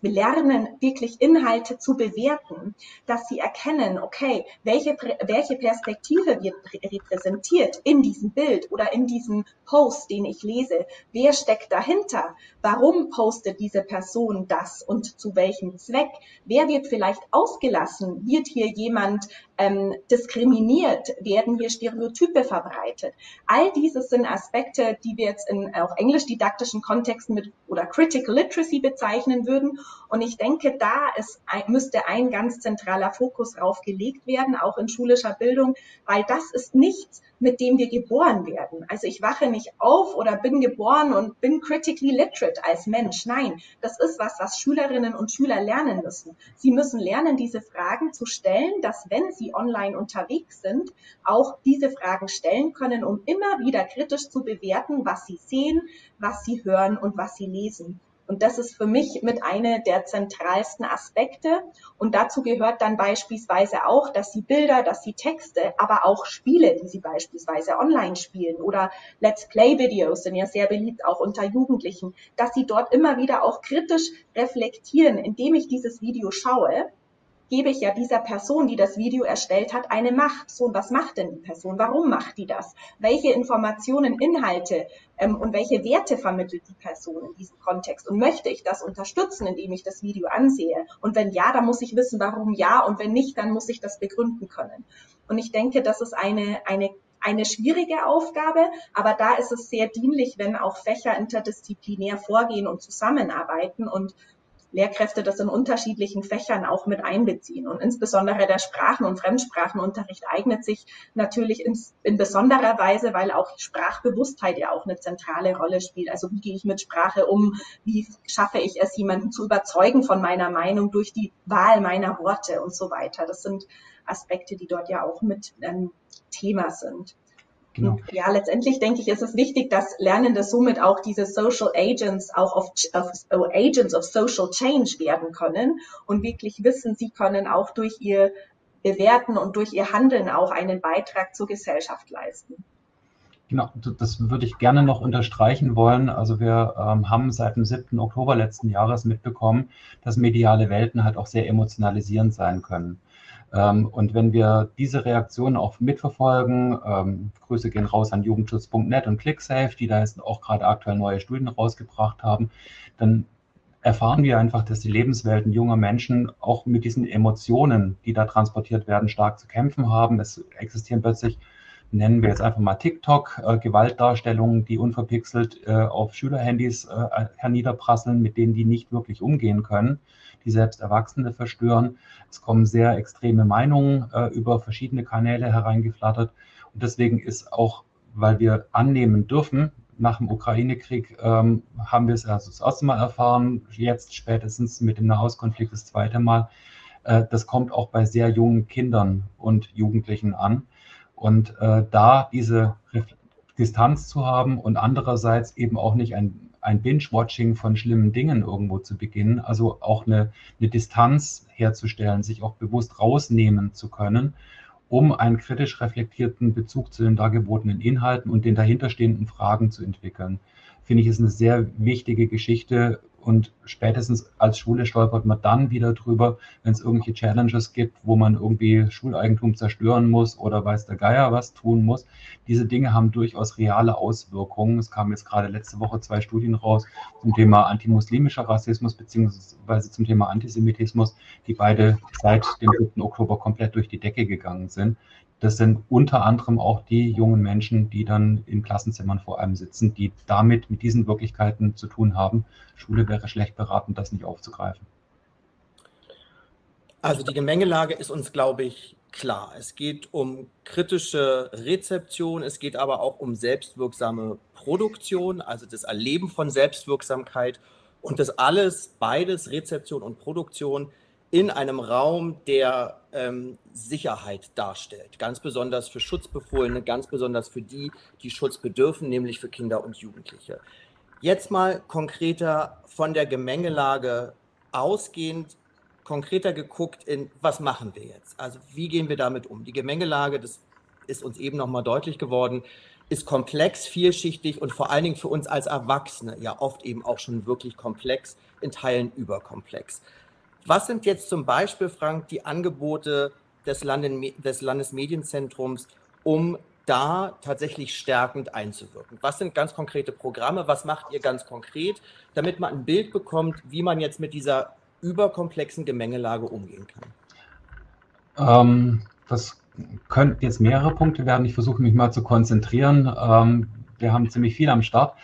lernen, wirklich Inhalte zu bewerten, dass sie erkennen, okay, welche, welche Perspektive wird repräsentiert in diesem Bild oder in diesem Post, den ich lese, wer steckt dahinter, warum postet diese Person das und zu welchem Zweck, wer wird vielleicht ausgelassen, wird hier jemand ähm, diskriminiert? Werden hier Stereotype verbreitet? All dieses sind Aspekte, die wir jetzt in auch englischdidaktischen Kontexten mit oder Critical Literacy bezeichnen würden. Und ich denke, da ist, müsste ein ganz zentraler Fokus drauf gelegt werden, auch in schulischer Bildung, weil das ist nichts, mit dem wir geboren werden. Also ich wache nicht auf oder bin geboren und bin critically literate als Mensch. Nein, das ist was, was Schülerinnen und Schüler lernen müssen. Sie müssen lernen, diese Fragen zu stellen, dass, wenn sie online unterwegs sind, auch diese Fragen stellen können, um immer wieder kritisch zu bewerten, was sie sehen, was sie hören und was sie lesen. Und das ist für mich mit einer der zentralsten Aspekte. Und dazu gehört dann beispielsweise auch, dass sie Bilder, dass sie Texte, aber auch Spiele, die sie beispielsweise online spielen, oder Let's Play-Videos sind ja sehr beliebt auch unter Jugendlichen, dass sie dort immer wieder auch kritisch reflektieren. Indem ich dieses Video schaue, gebe ich ja dieser Person, die das Video erstellt hat, eine Macht. So, was macht denn die Person? Warum macht die das? Welche Informationen, Inhalte ähm, und welche Werte vermittelt die Person in diesem Kontext? Und möchte ich das unterstützen, indem ich das Video ansehe? Und wenn ja, dann muss ich wissen, warum ja. Und wenn nicht, dann muss ich das begründen können. Und ich denke, das ist eine, eine, eine schwierige Aufgabe, aber da ist es sehr dienlich, wenn auch Fächer interdisziplinär vorgehen und zusammenarbeiten und Lehrkräfte das in unterschiedlichen Fächern auch mit einbeziehen. Und insbesondere der Sprachen- und Fremdsprachenunterricht eignet sich natürlich in, in besonderer Weise, weil auch Sprachbewusstheit ja auch eine zentrale Rolle spielt. Also wie gehe ich mit Sprache um? Wie schaffe ich es, jemanden zu überzeugen von meiner Meinung durch die Wahl meiner Worte und so weiter? Das sind Aspekte, die dort ja auch mit ähm, Thema sind. Genau. Ja, letztendlich denke ich, ist es wichtig, dass Lernende somit auch diese Social Agents, auch auf, auf Agents of Social Change werden können und wirklich wissen, sie können auch durch ihr Bewerten und durch ihr Handeln auch einen Beitrag zur Gesellschaft leisten. Genau, das würde ich gerne noch unterstreichen wollen. Also wir ähm, haben seit dem siebten Oktober letzten Jahres mitbekommen, dass mediale Welten halt auch sehr emotionalisierend sein können. Und wenn wir diese Reaktion auch mitverfolgen, ähm, Grüße gehen raus an jugendschutz punkt net und ClickSafe, die da jetzt auch gerade aktuell neue Studien rausgebracht haben, dann erfahren wir einfach, dass die Lebenswelten junger Menschen auch mit diesen Emotionen, die da transportiert werden, stark zu kämpfen haben. Es existieren plötzlich, nennen wir jetzt einfach mal TikTok, äh, Gewaltdarstellungen, die unverpixelt äh, auf Schülerhandys äh, herniederprasseln, mit denen die nicht wirklich umgehen können, die selbst Erwachsene verstören. Es kommen sehr extreme Meinungen äh, über verschiedene Kanäle hereingeflattert. Und deswegen ist auch, weil wir annehmen dürfen, nach dem Ukraine-Krieg ähm, haben wir es also das erste Mal erfahren, jetzt spätestens mit dem Nahostkonflikt das zweite Mal. Äh, das kommt auch bei sehr jungen Kindern und Jugendlichen an. Und äh, da diese Distanz zu haben und andererseits eben auch nicht ein, ein Binge-Watching von schlimmen Dingen irgendwo zu beginnen, also auch eine, eine Distanz herzustellen, sich auch bewusst rausnehmen zu können, um einen kritisch reflektierten Bezug zu den dargebotenen Inhalten und den dahinterstehenden Fragen zu entwickeln, finde ich, ist eine sehr wichtige Geschichte. Und spätestens als Schule stolpert man dann wieder drüber, wenn es irgendwelche Challenges gibt, wo man irgendwie Schuleigentum zerstören muss oder weiß der Geier was tun muss. Diese Dinge haben durchaus reale Auswirkungen. Es kamen jetzt gerade letzte Woche zwei Studien raus zum Thema antimuslimischer Rassismus beziehungsweise zum Thema Antisemitismus, die beide seit dem siebten Oktober komplett durch die Decke gegangen sind. Das sind unter anderem auch die jungen Menschen, die dann in Klassenzimmern vor allem sitzen, die damit mit diesen Wirklichkeiten zu tun haben. Schule wäre schlecht beraten, das nicht aufzugreifen. Also die Gemengelage ist uns, glaube ich, klar. Es geht um kritische Rezeption, es geht aber auch um selbstwirksame Produktion, also das Erleben von Selbstwirksamkeit und das alles, beides, Rezeption und Produktion, in einem Raum, der ähm, Sicherheit darstellt, ganz besonders für Schutzbefohlene, ganz besonders für die, die Schutz bedürfen, nämlich für Kinder und Jugendliche. Jetzt mal konkreter von der Gemengelage ausgehend, konkreter geguckt in, was machen wir jetzt? Also wie gehen wir damit um? Die Gemengelage, das ist uns eben nochmal deutlich geworden, ist komplex, vielschichtig und vor allen Dingen für uns als Erwachsene ja oft eben auch schon wirklich komplex, in Teilen überkomplex. Was sind jetzt zum Beispiel, Frank, die Angebote des, Landes, des Landesmedienzentrums, um da tatsächlich stärkend einzuwirken? Was sind ganz konkrete Programme? Was macht ihr ganz konkret, damit man ein Bild bekommt, wie man jetzt mit dieser überkomplexen Gemengelage umgehen kann? Ähm, Das könnten jetzt mehrere Punkte werden. Ich versuche mich mal zu konzentrieren. Ähm, wir haben ziemlich viel am Start,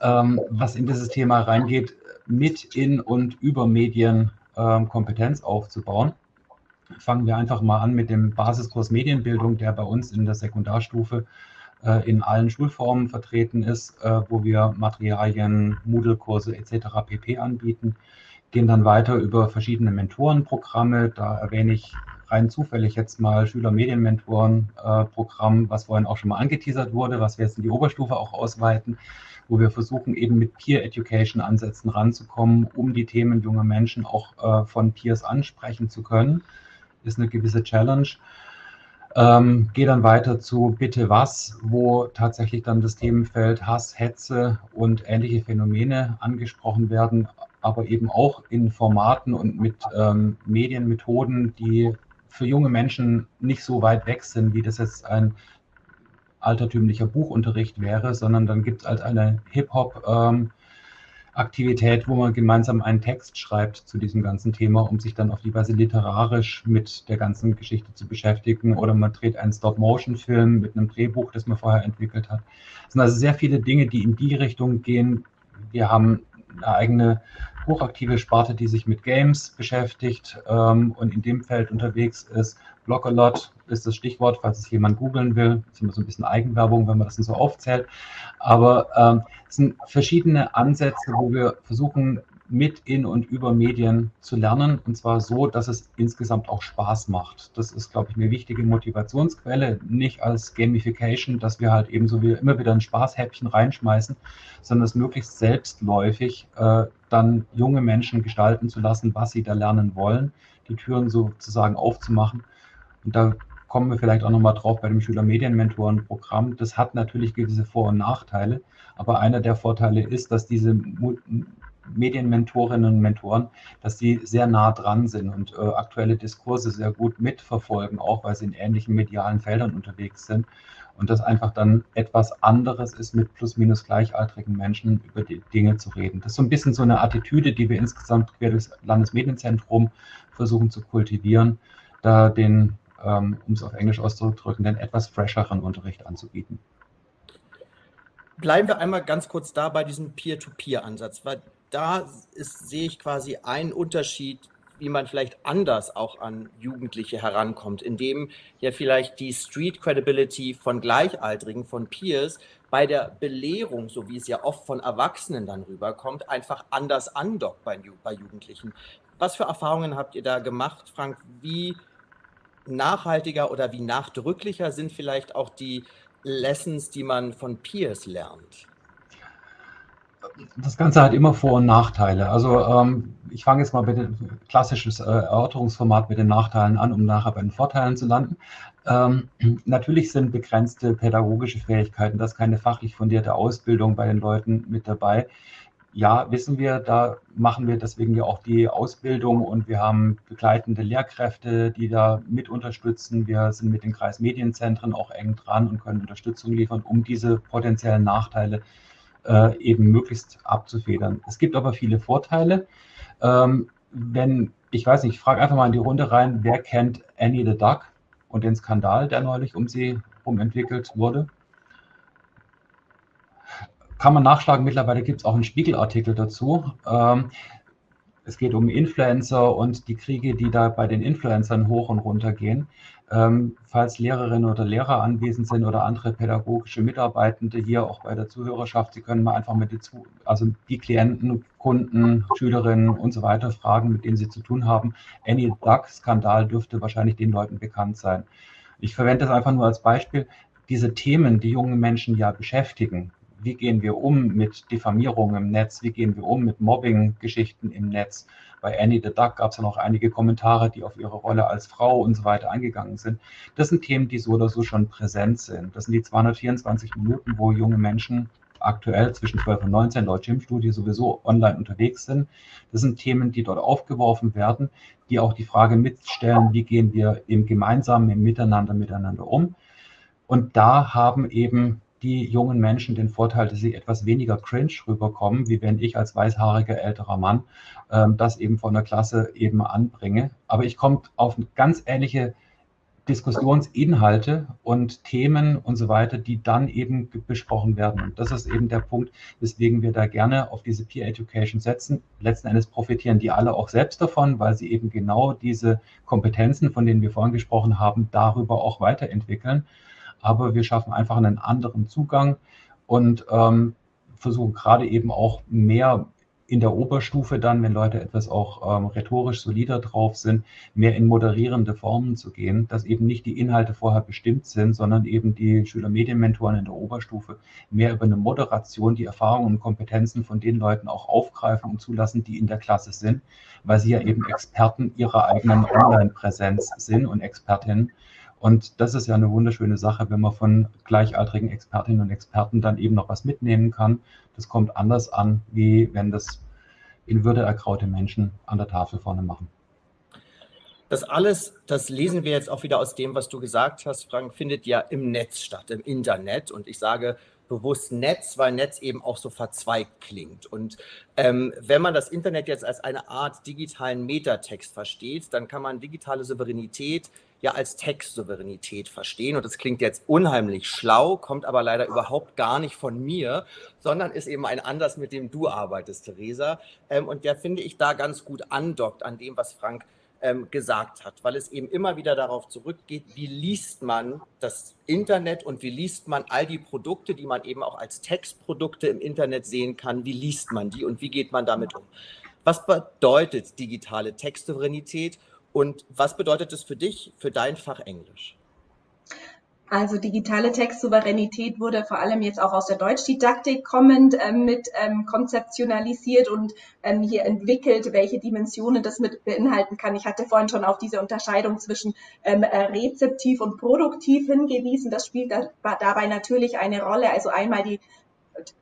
ähm, was in dieses Thema reingeht, mit in und über Medien ähm, Kompetenz aufzubauen. Fangen wir einfach mal an mit dem Basiskurs Medienbildung, der bei uns in der Sekundarstufe äh, in allen Schulformen vertreten ist, äh, wo wir Materialien, Moodle-Kurse et cetera pp. Anbieten. Gehen dann weiter über verschiedene Mentorenprogramme. Da erwähne ich rein zufällig jetzt mal Schüler-Medien-Mentoren-Programm, was vorhin auch schon mal angeteasert wurde, was wir jetzt in die Oberstufe auch ausweiten, wo wir versuchen, eben mit Peer-Education-Ansätzen ranzukommen, um die Themen junger Menschen auch äh, von Peers ansprechen zu können. Ist eine gewisse Challenge. Ähm, gehe dann weiter zu Bitte was, wo tatsächlich dann das Themenfeld Hass, Hetze und ähnliche Phänomene angesprochen werden, aber eben auch in Formaten und mit ähm, Medienmethoden, die für junge Menschen nicht so weit weg sind, wie das jetzt ein altertümlicher Buchunterricht wäre, sondern dann gibt es halt eine Hip-Hop- ähm, Aktivität, wo man gemeinsam einen Text schreibt zu diesem ganzen Thema, um sich dann auf die Weise literarisch mit der ganzen Geschichte zu beschäftigen, oder man dreht einen Stop-Motion-Film mit einem Drehbuch, das man vorher entwickelt hat. Es sind also sehr viele Dinge, die in die Richtung gehen. Wir haben eine eigene hochaktive Sparte, die sich mit Games beschäftigt ähm, und in dem Feld unterwegs ist. Block-a-lot ist das Stichwort, falls es jemand googeln will. Das ist immer so ein bisschen Eigenwerbung, wenn man das so aufzählt. Aber ähm, es sind verschiedene Ansätze, wo wir versuchen, mit in und über Medien zu lernen. Und zwar so, dass es insgesamt auch Spaß macht. Das ist, glaube ich, eine wichtige Motivationsquelle. Nicht als Gamification, dass wir halt eben so wie immer wieder ein Spaßhäppchen reinschmeißen, sondern es möglichst selbstläufig äh, dann junge Menschen gestalten zu lassen, was sie da lernen wollen, die Türen sozusagen aufzumachen. Und da kommen wir vielleicht auch nochmal drauf bei dem Schüler-Medien-Mentoren-Programm. Das hat natürlich gewisse Vor- und Nachteile, aber einer der Vorteile ist, dass diese Medienmentorinnen und Mentoren, dass die sehr nah dran sind und äh, aktuelle Diskurse sehr gut mitverfolgen, auch weil sie in ähnlichen medialen Feldern unterwegs sind. Und das einfach dann etwas anderes ist, mit plus minus gleichaltrigen Menschen über die Dinge zu reden. Das ist so ein bisschen so eine Attitüde, die wir insgesamt quer durchs Landesmedienzentrum versuchen zu kultivieren, da den, ähm, um es auf Englisch auszudrücken, den etwas fresheren Unterricht anzubieten. Bleiben wir einmal ganz kurz da bei diesem Peer-to-Peer-Ansatz, weil da ist, sehe ich quasi einen Unterschied, wie man vielleicht anders auch an Jugendliche herankommt, indem ja vielleicht die Street Credibility von Gleichaltrigen, von Peers, bei der Belehrung, so wie es ja oft von Erwachsenen dann rüberkommt, einfach anders andockt bei, bei Jugendlichen. Was für Erfahrungen habt ihr da gemacht, Frank? Wie nachhaltiger oder wie nachdrücklicher sind vielleicht auch die Lessons, die man von Peers lernt? Das Ganze hat immer Vor- und Nachteile. Also ähm, ich fange jetzt mal mit dem klassischen äh, Erörterungsformat mit den Nachteilen an, um nachher bei den Vorteilen zu landen. Ähm, natürlich sind begrenzte pädagogische Fähigkeiten, das ist keine fachlich fundierte Ausbildung bei den Leuten mit dabei. Ja, wissen wir, da machen wir deswegen ja auch die Ausbildung und wir haben begleitende Lehrkräfte, die da mit unterstützen. Wir sind mit den Kreismedienzentren auch eng dran und können Unterstützung liefern, um diese potenziellen Nachteile äh, eben möglichst abzufedern. Es gibt aber viele Vorteile. Ähm, wenn, ich weiß nicht, ich frage einfach mal in die Runde rein, wer kennt Annie the Duck und den Skandal, der neulich um sie herum entwickelt wurde? Kann man nachschlagen, mittlerweile gibt es auch einen Spiegelartikel dazu. Ähm, es geht um Influencer und die Kriege, die da bei den Influencern hoch und runter gehen. Ähm, falls Lehrerinnen oder Lehrer anwesend sind oder andere pädagogische Mitarbeitende hier auch bei der Zuhörerschaft, Sie können mal einfach mit die, also die Klienten, Kunden, Schülerinnen und so weiter fragen, mit denen Sie zu tun haben. Annie the Duck-Skandal dürfte wahrscheinlich den Leuten bekannt sein. Ich verwende das einfach nur als Beispiel. Diese Themen, die junge Menschen ja beschäftigen, wie gehen wir um mit Diffamierung im Netz? Wie gehen wir um mit Mobbing-Geschichten im Netz? Bei Annie the Duck gab es ja noch einige Kommentare, die auf ihre Rolle als Frau und so weiter eingegangen sind. Das sind Themen, die so oder so schon präsent sind. Das sind die zweihundertvierundzwanzig Minuten, wo junge Menschen aktuell zwischen zwölf und neunzehn laut J I M-Studie sowieso online unterwegs sind. Das sind Themen, die dort aufgeworfen werden, die auch die Frage mitstellen, wie gehen wir im Gemeinsamen, im Miteinander, miteinander um? Und da haben eben die jungen Menschen den Vorteil, dass sie etwas weniger cringe rüberkommen, wie wenn ich als weißhaariger älterer Mann ähm, das eben von der Klasse eben anbringe. Aber ich komme auf ganz ähnliche Diskussionsinhalte und Themen und so weiter, die dann eben besprochen werden. Und das ist eben der Punkt, weswegen wir da gerne auf diese Peer Education setzen. Letzten Endes profitieren die alle auch selbst davon, weil sie eben genau diese Kompetenzen, von denen wir vorhin gesprochen haben, darüber auch weiterentwickeln. Aber wir schaffen einfach einen anderen Zugang und ähm, versuchen gerade eben auch mehr in der Oberstufe dann, wenn Leute etwas auch ähm, rhetorisch solider drauf sind, mehr in moderierende Formen zu gehen, dass eben nicht die Inhalte vorher bestimmt sind, sondern eben die Schüler-Medien-Mentoren in der Oberstufe mehr über eine Moderation die Erfahrungen und Kompetenzen von den Leuten auch aufgreifen und zulassen, die in der Klasse sind, weil sie ja eben Experten ihrer eigenen Online-Präsenz sind und Expertinnen. Und das ist ja eine wunderschöne Sache, wenn man von gleichaltrigen Expertinnen und Experten dann eben noch was mitnehmen kann. Das kommt anders an, wie wenn das in Würde ergraute Menschen an der Tafel vorne machen. Das alles, das lesen wir jetzt auch wieder aus dem, was du gesagt hast, Frank, findet ja im Netz statt, im Internet. Und ich sage bewusst Netz, weil Netz eben auch so verzweigt klingt. Und ähm, wenn man das Internet jetzt als eine Art digitalen Metatext versteht, dann kann man digitale Souveränität ja als Textsouveränität verstehen. Und das klingt jetzt unheimlich schlau, kommt aber leider überhaupt gar nicht von mir, sondern ist eben ein Ansatz, mit dem du arbeitest, Theresa. Ähm, und der, finde ich, da ganz gut andockt an dem, was Frank gesagt hat, weil es eben immer wieder darauf zurückgeht, wie liest man das Internet und wie liest man all die Produkte, die man eben auch als Textprodukte im Internet sehen kann, wie liest man die und wie geht man damit um? Was bedeutet digitale Textsouveränität und was bedeutet es für dich, für dein Fach Englisch? Also digitale Textsouveränität wurde vor allem jetzt auch aus der Deutschdidaktik kommend äh, mit ähm, konzeptionalisiert und ähm, hier entwickelt, welche Dimensionen das mit beinhalten kann. Ich hatte vorhin schon auf diese Unterscheidung zwischen ähm, rezeptiv und produktiv hingewiesen. Das spielt da, dabei natürlich eine Rolle. Also einmal die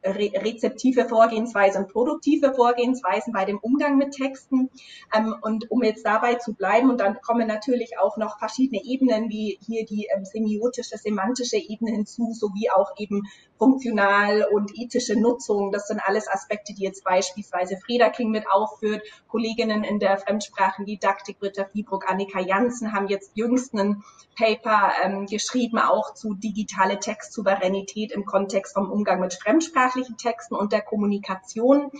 Re rezeptive Vorgehensweisen und produktive Vorgehensweisen bei dem Umgang mit Texten. Ähm, und um jetzt dabei zu bleiben, und dann kommen natürlich auch noch verschiedene Ebenen, wie hier die ähm, semiotische, semantische Ebene hinzu, sowie auch eben funktional und ethische Nutzung. Das sind alles Aspekte, die jetzt beispielsweise Frieda King mit aufführt. Kolleginnen in der Fremdsprachendidaktik, Britta Fiebruck, Annika Janssen, haben jetzt jüngst ein Paper ähm, geschrieben, auch zu digitale Textsouveränität im Kontext vom Umgang mit Fremdsprachen. Sprachlichen Texten und der Kommunikation,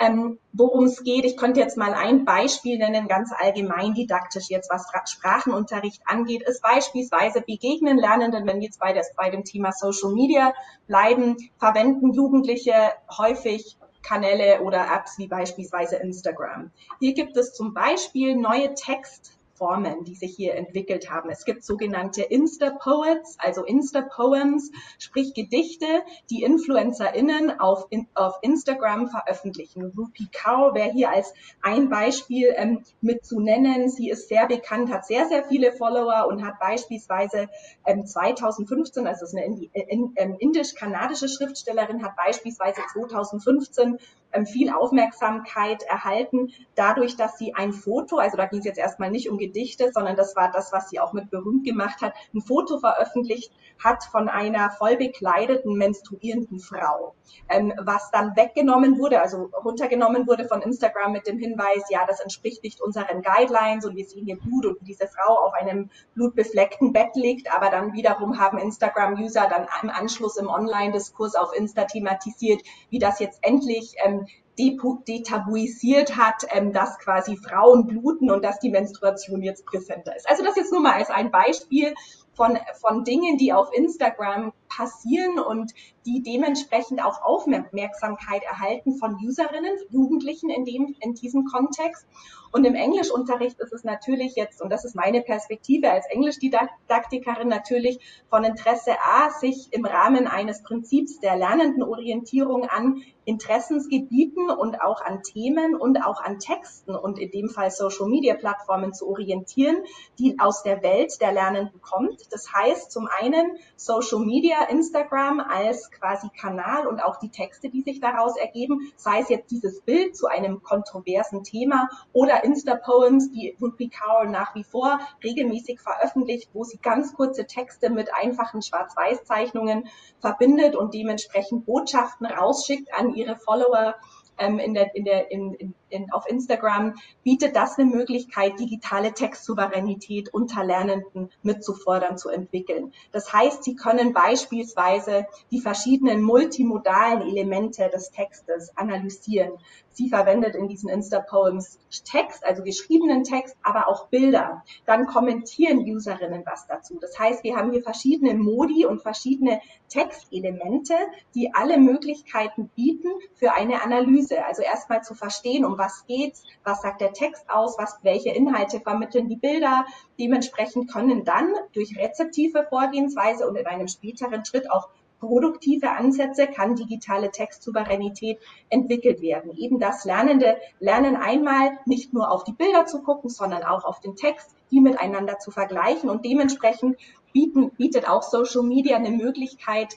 ähm, worum es geht. Ich könnte jetzt mal ein Beispiel nennen, ganz allgemein didaktisch jetzt, was Sprachenunterricht angeht, ist beispielsweise begegnen Lernenden, wenn wir jetzt bei, das, bei dem Thema Social Media bleiben, verwenden Jugendliche häufig Kanäle oder Apps wie beispielsweise Instagram. Hier gibt es zum Beispiel neue Text Formen, die sich hier entwickelt haben. Es gibt sogenannte Insta-Poets, also Insta-Poems, sprich Gedichte, die InfluencerInnen auf, in, auf Instagram veröffentlichen. Rupi Kaur wäre hier als ein Beispiel ähm, mit zu nennen. Sie ist sehr bekannt, hat sehr, sehr viele Follower und hat beispielsweise ähm, zweitausendfünfzehn, also ist eine Indi in, ähm, indisch-kanadische Schriftstellerin, hat beispielsweise zweitausendfünfzehn ähm, viel Aufmerksamkeit erhalten, dadurch, dass sie ein Foto, also da ging es jetzt erstmal nicht um Gedichte, sondern das war das, was sie auch mit berühmt gemacht hat, ein Foto veröffentlicht hat von einer voll bekleideten menstruierenden Frau, ähm, was dann weggenommen wurde, also runtergenommen wurde von Instagram mit dem Hinweis, ja, das entspricht nicht unseren Guidelines und wir sehen hier Blut und diese Frau auf einem blutbefleckten Bett liegt, aber dann wiederum haben Instagram-User dann im Anschluss im Online-Diskurs auf Insta thematisiert, wie das jetzt endlich ähm, detabuisiert hat, dass quasi Frauen bluten und dass die Menstruation jetzt präsenter ist. Also das jetzt nur mal als ein Beispiel von, von Dingen, die auf Instagram passieren und die dementsprechend auch Aufmerksamkeit erhalten von Userinnen, Jugendlichen in dem, in diesem Kontext. Und im Englischunterricht ist es natürlich jetzt, und das ist meine Perspektive als Englischdidaktikerin, natürlich von Interesse A, sich im Rahmen eines Prinzips der Lernendenorientierung an Interessensgebieten und auch an Themen und auch an Texten und in dem Fall Social-Media-Plattformen zu orientieren, die aus der Welt der Lernenden kommt. Das heißt zum einen Social Media, Instagram als quasi Kanal und auch die Texte, die sich daraus ergeben, sei es jetzt dieses Bild zu einem kontroversen Thema oder Insta-Poems, die Vumpy Cow nach wie vor regelmäßig veröffentlicht, wo sie ganz kurze Texte mit einfachen Schwarz-Weiß-Zeichnungen verbindet und dementsprechend Botschaften rausschickt an ihre Follower ähm, in der, in der, in, in, in, auf Instagram, bietet das eine Möglichkeit, digitale Textsouveränität unter Lernenden mitzufordern, zu entwickeln. Das heißt, sie können beispielsweise die verschiedenen multimodalen Elemente des Textes analysieren. Sie verwendet in diesen Insta-Poems Text, also geschriebenen Text, aber auch Bilder. Dann kommentieren Userinnen was dazu. Das heißt, wir haben hier verschiedene Modi und verschiedene Textelemente, die alle Möglichkeiten bieten für eine Analyse. Also erstmal zu verstehen, um was geht's, was sagt der Text aus, was, welche Inhalte vermitteln die Bilder. Dementsprechend können dann durch rezeptive Vorgehensweise und in einem späteren Schritt auch produktive Ansätze kann digitale Textsouveränität entwickelt werden. Eben das Lernende lernen einmal nicht nur auf die Bilder zu gucken, sondern auch auf den Text, die miteinander zu vergleichen. Und dementsprechend bieten, bietet auch Social Media eine Möglichkeit,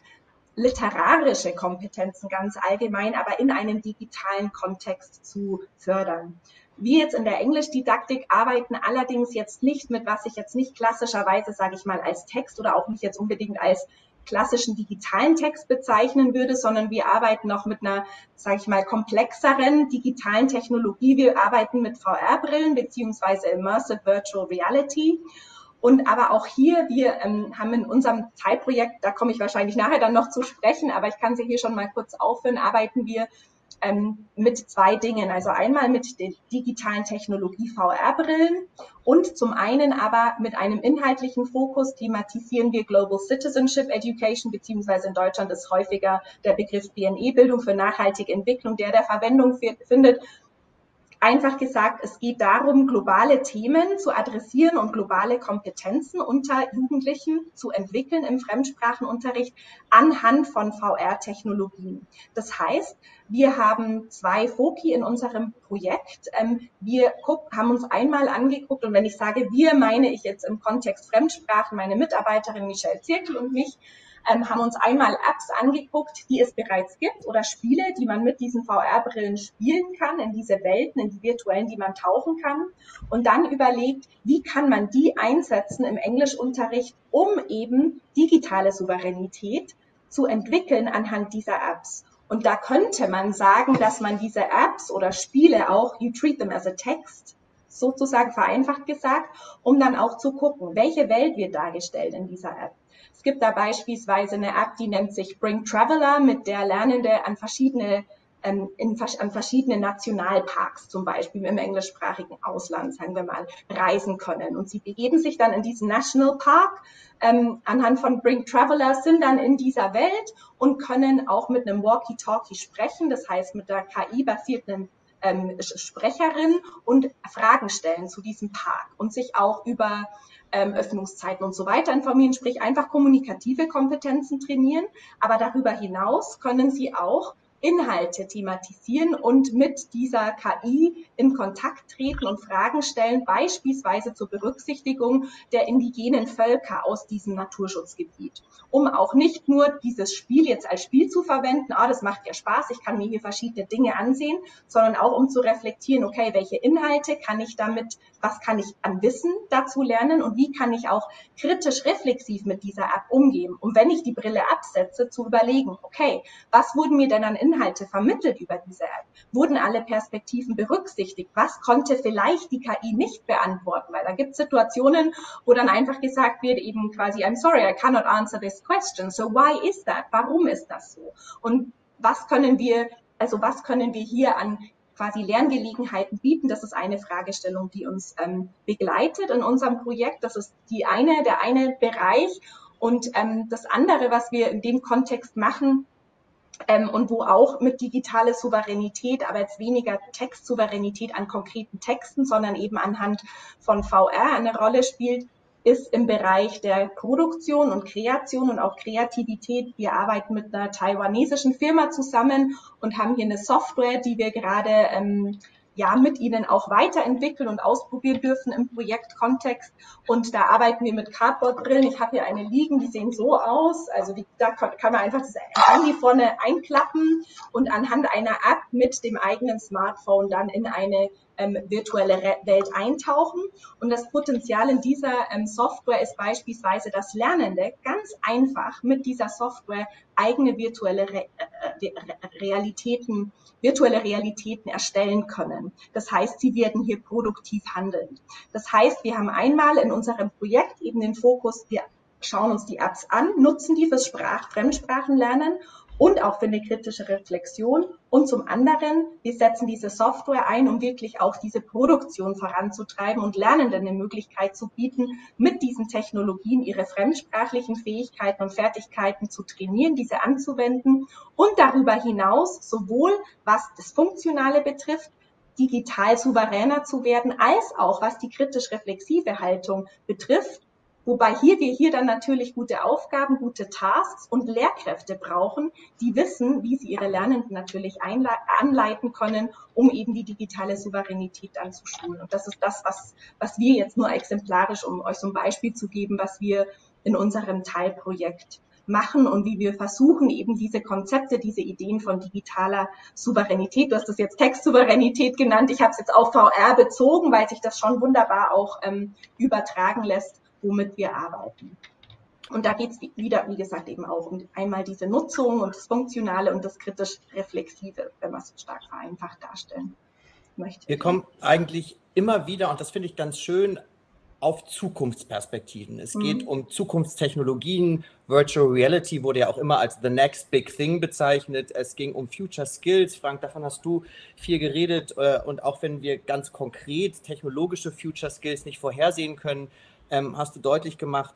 literarische Kompetenzen ganz allgemein, aber in einem digitalen Kontext zu fördern. Wir jetzt in der Englischdidaktik arbeiten allerdings jetzt nicht mit, was ich jetzt nicht klassischerweise, sage ich mal, als Text oder auch nicht jetzt unbedingt als klassischen digitalen Text bezeichnen würde, sondern wir arbeiten noch mit einer, sage ich mal, komplexeren digitalen Technologie. Wir arbeiten mit V R-Brillen beziehungsweise Immersive Virtual Reality. Und aber auch hier, wir ähm, haben in unserem Teilprojekt, da komme ich wahrscheinlich nachher dann noch zu sprechen, aber ich kann sie hier schon mal kurz aufführen, arbeiten wir ähm, mit zwei Dingen. Also einmal mit der digitalen Technologie V R-Brillen und zum einen aber mit einem inhaltlichen Fokus thematisieren wir Global Citizenship Education, beziehungsweise in Deutschland ist häufiger der Begriff B N E-Bildung für nachhaltige Entwicklung, der der Verwendung findet. Einfach gesagt, es geht darum, globale Themen zu adressieren und globale Kompetenzen unter Jugendlichen zu entwickeln im Fremdsprachenunterricht anhand von V R-Technologien. Das heißt, wir haben zwei Foki in unserem Projekt. Wir haben uns einmal angeguckt, und wenn ich sage wir, meine ich jetzt im Kontext Fremdsprachen meine Mitarbeiterin Michelle Zirkel und mich, haben uns einmal Apps angeguckt, die es bereits gibt oder Spiele, die man mit diesen V R-Brillen spielen kann, in diese Welten, in die virtuellen, die man tauchen kann und dann überlegt, wie kann man die einsetzen im Englischunterricht, um eben digitale Souveränität zu entwickeln anhand dieser Apps. Und da könnte man sagen, dass man diese Apps oder Spiele auch, you treat them as a text, sozusagen vereinfacht gesagt, um dann auch zu gucken, welche Welt wird dargestellt in dieser App. Es gibt da beispielsweise eine App, die nennt sich Bring Traveler, mit der Lernende an verschiedene, ähm, in, an verschiedene Nationalparks zum Beispiel im englischsprachigen Ausland, sagen wir mal, reisen können. Und sie begeben sich dann in diesen Nationalpark ähm, anhand von Bring Traveler, sind dann in dieser Welt und können auch mit einem Walkie-Talkie sprechen, das heißt mit der K I-basierten ähm, Sprecherin und Fragen stellen zu diesem Park und sich auch über Öffnungszeiten und so weiter informieren, sprich einfach kommunikative Kompetenzen trainieren. Aber darüber hinaus können Sie auch Inhalte thematisieren und mit dieser K I in Kontakt treten und Fragen stellen, beispielsweise zur Berücksichtigung der indigenen Völker aus diesem Naturschutzgebiet, um auch nicht nur dieses Spiel jetzt als Spiel zu verwenden, ah, das macht ja Spaß, ich kann mir hier verschiedene Dinge ansehen, sondern auch um zu reflektieren, okay, welche Inhalte kann ich damit, was kann ich an Wissen dazu lernen und wie kann ich auch kritisch reflexiv mit dieser App umgehen, um wenn ich die Brille absetze, zu überlegen, okay, was wurden mir denn an Inhalten Inhalte vermittelt über diese App? Wurden alle Perspektiven berücksichtigt? Was konnte vielleicht die K I nicht beantworten? Weil da gibt es Situationen, wo dann einfach gesagt wird, eben quasi, I'm sorry, I cannot answer this question. So why is that? Warum ist das so? Und was können wir, also was können wir hier an quasi Lerngelegenheiten bieten? Das ist eine Fragestellung, die uns ähm, begleitet in unserem Projekt. Das ist die eine, der eine Bereich. Und ähm, das andere, was wir in dem Kontext machen, Ähm, und wo auch mit digitale Souveränität, aber jetzt weniger Textsouveränität an konkreten Texten, sondern eben anhand von V R eine Rolle spielt, ist im Bereich der Produktion und Kreation und auch Kreativität. Wir arbeiten mit einer taiwanesischen Firma zusammen und haben hier eine Software, die wir gerade ähm, ja mit ihnen auch weiterentwickeln und ausprobieren dürfen im Projektkontext. Und da arbeiten wir mit Cardboard-Brillen. Ich habe hier eine liegen, die sehen so aus. Also die, da kann, kann man einfach das Handy vorne einklappen und anhand einer App mit dem eigenen Smartphone dann in eine ähm, virtuelle Re Welt eintauchen. Und das Potenzial in dieser ähm, Software ist beispielsweise, dass Lernende ganz einfach mit dieser Software eigene virtuelle Re Realitäten, virtuelle Realitäten erstellen können. Das heißt, sie werden hier produktiv handeln. Das heißt, wir haben einmal in unserem Projekt eben den Fokus, wir schauen uns die Apps an, nutzen die fürs Sprach-, Fremdsprachenlernen und auch für eine kritische Reflexion. Und zum anderen, wir setzen diese Software ein, um wirklich auch diese Produktion voranzutreiben und Lernenden eine Möglichkeit zu bieten, mit diesen Technologien ihre fremdsprachlichen Fähigkeiten und Fertigkeiten zu trainieren, diese anzuwenden und darüber hinaus sowohl, was das Funktionale betrifft, digital souveräner zu werden, als auch, was die kritisch-reflexive Haltung betrifft, wobei hier wir hier dann natürlich gute Aufgaben, gute Tasks und Lehrkräfte brauchen, die wissen, wie sie ihre Lernenden natürlich anleiten können, um eben die digitale Souveränität anzuschulen. Und das ist das, was, was wir jetzt nur exemplarisch, um euch so ein Beispiel zu geben, was wir in unserem Teilprojekt machen und wie wir versuchen, eben diese Konzepte, diese Ideen von digitaler Souveränität, du hast das jetzt Textsouveränität genannt, ich habe es jetzt auf V R bezogen, weil sich das schon wunderbar auch ähm, übertragen lässt, womit wir arbeiten. Und da geht es wieder, wie gesagt, eben auch um einmal diese Nutzung und das Funktionale und das kritisch-reflexive, wenn man es stark vereinfacht darstellen möchte. Wir kommen eigentlich immer wieder, und das finde ich ganz schön, auf Zukunftsperspektiven. Es mhm. geht um Zukunftstechnologien. Virtual Reality wurde ja auch immer als the next big thing bezeichnet. Es ging um Future Skills. Frank, davon hast du viel geredet. Und auch wenn wir ganz konkret technologische Future Skills nicht vorhersehen können, hast du deutlich gemacht,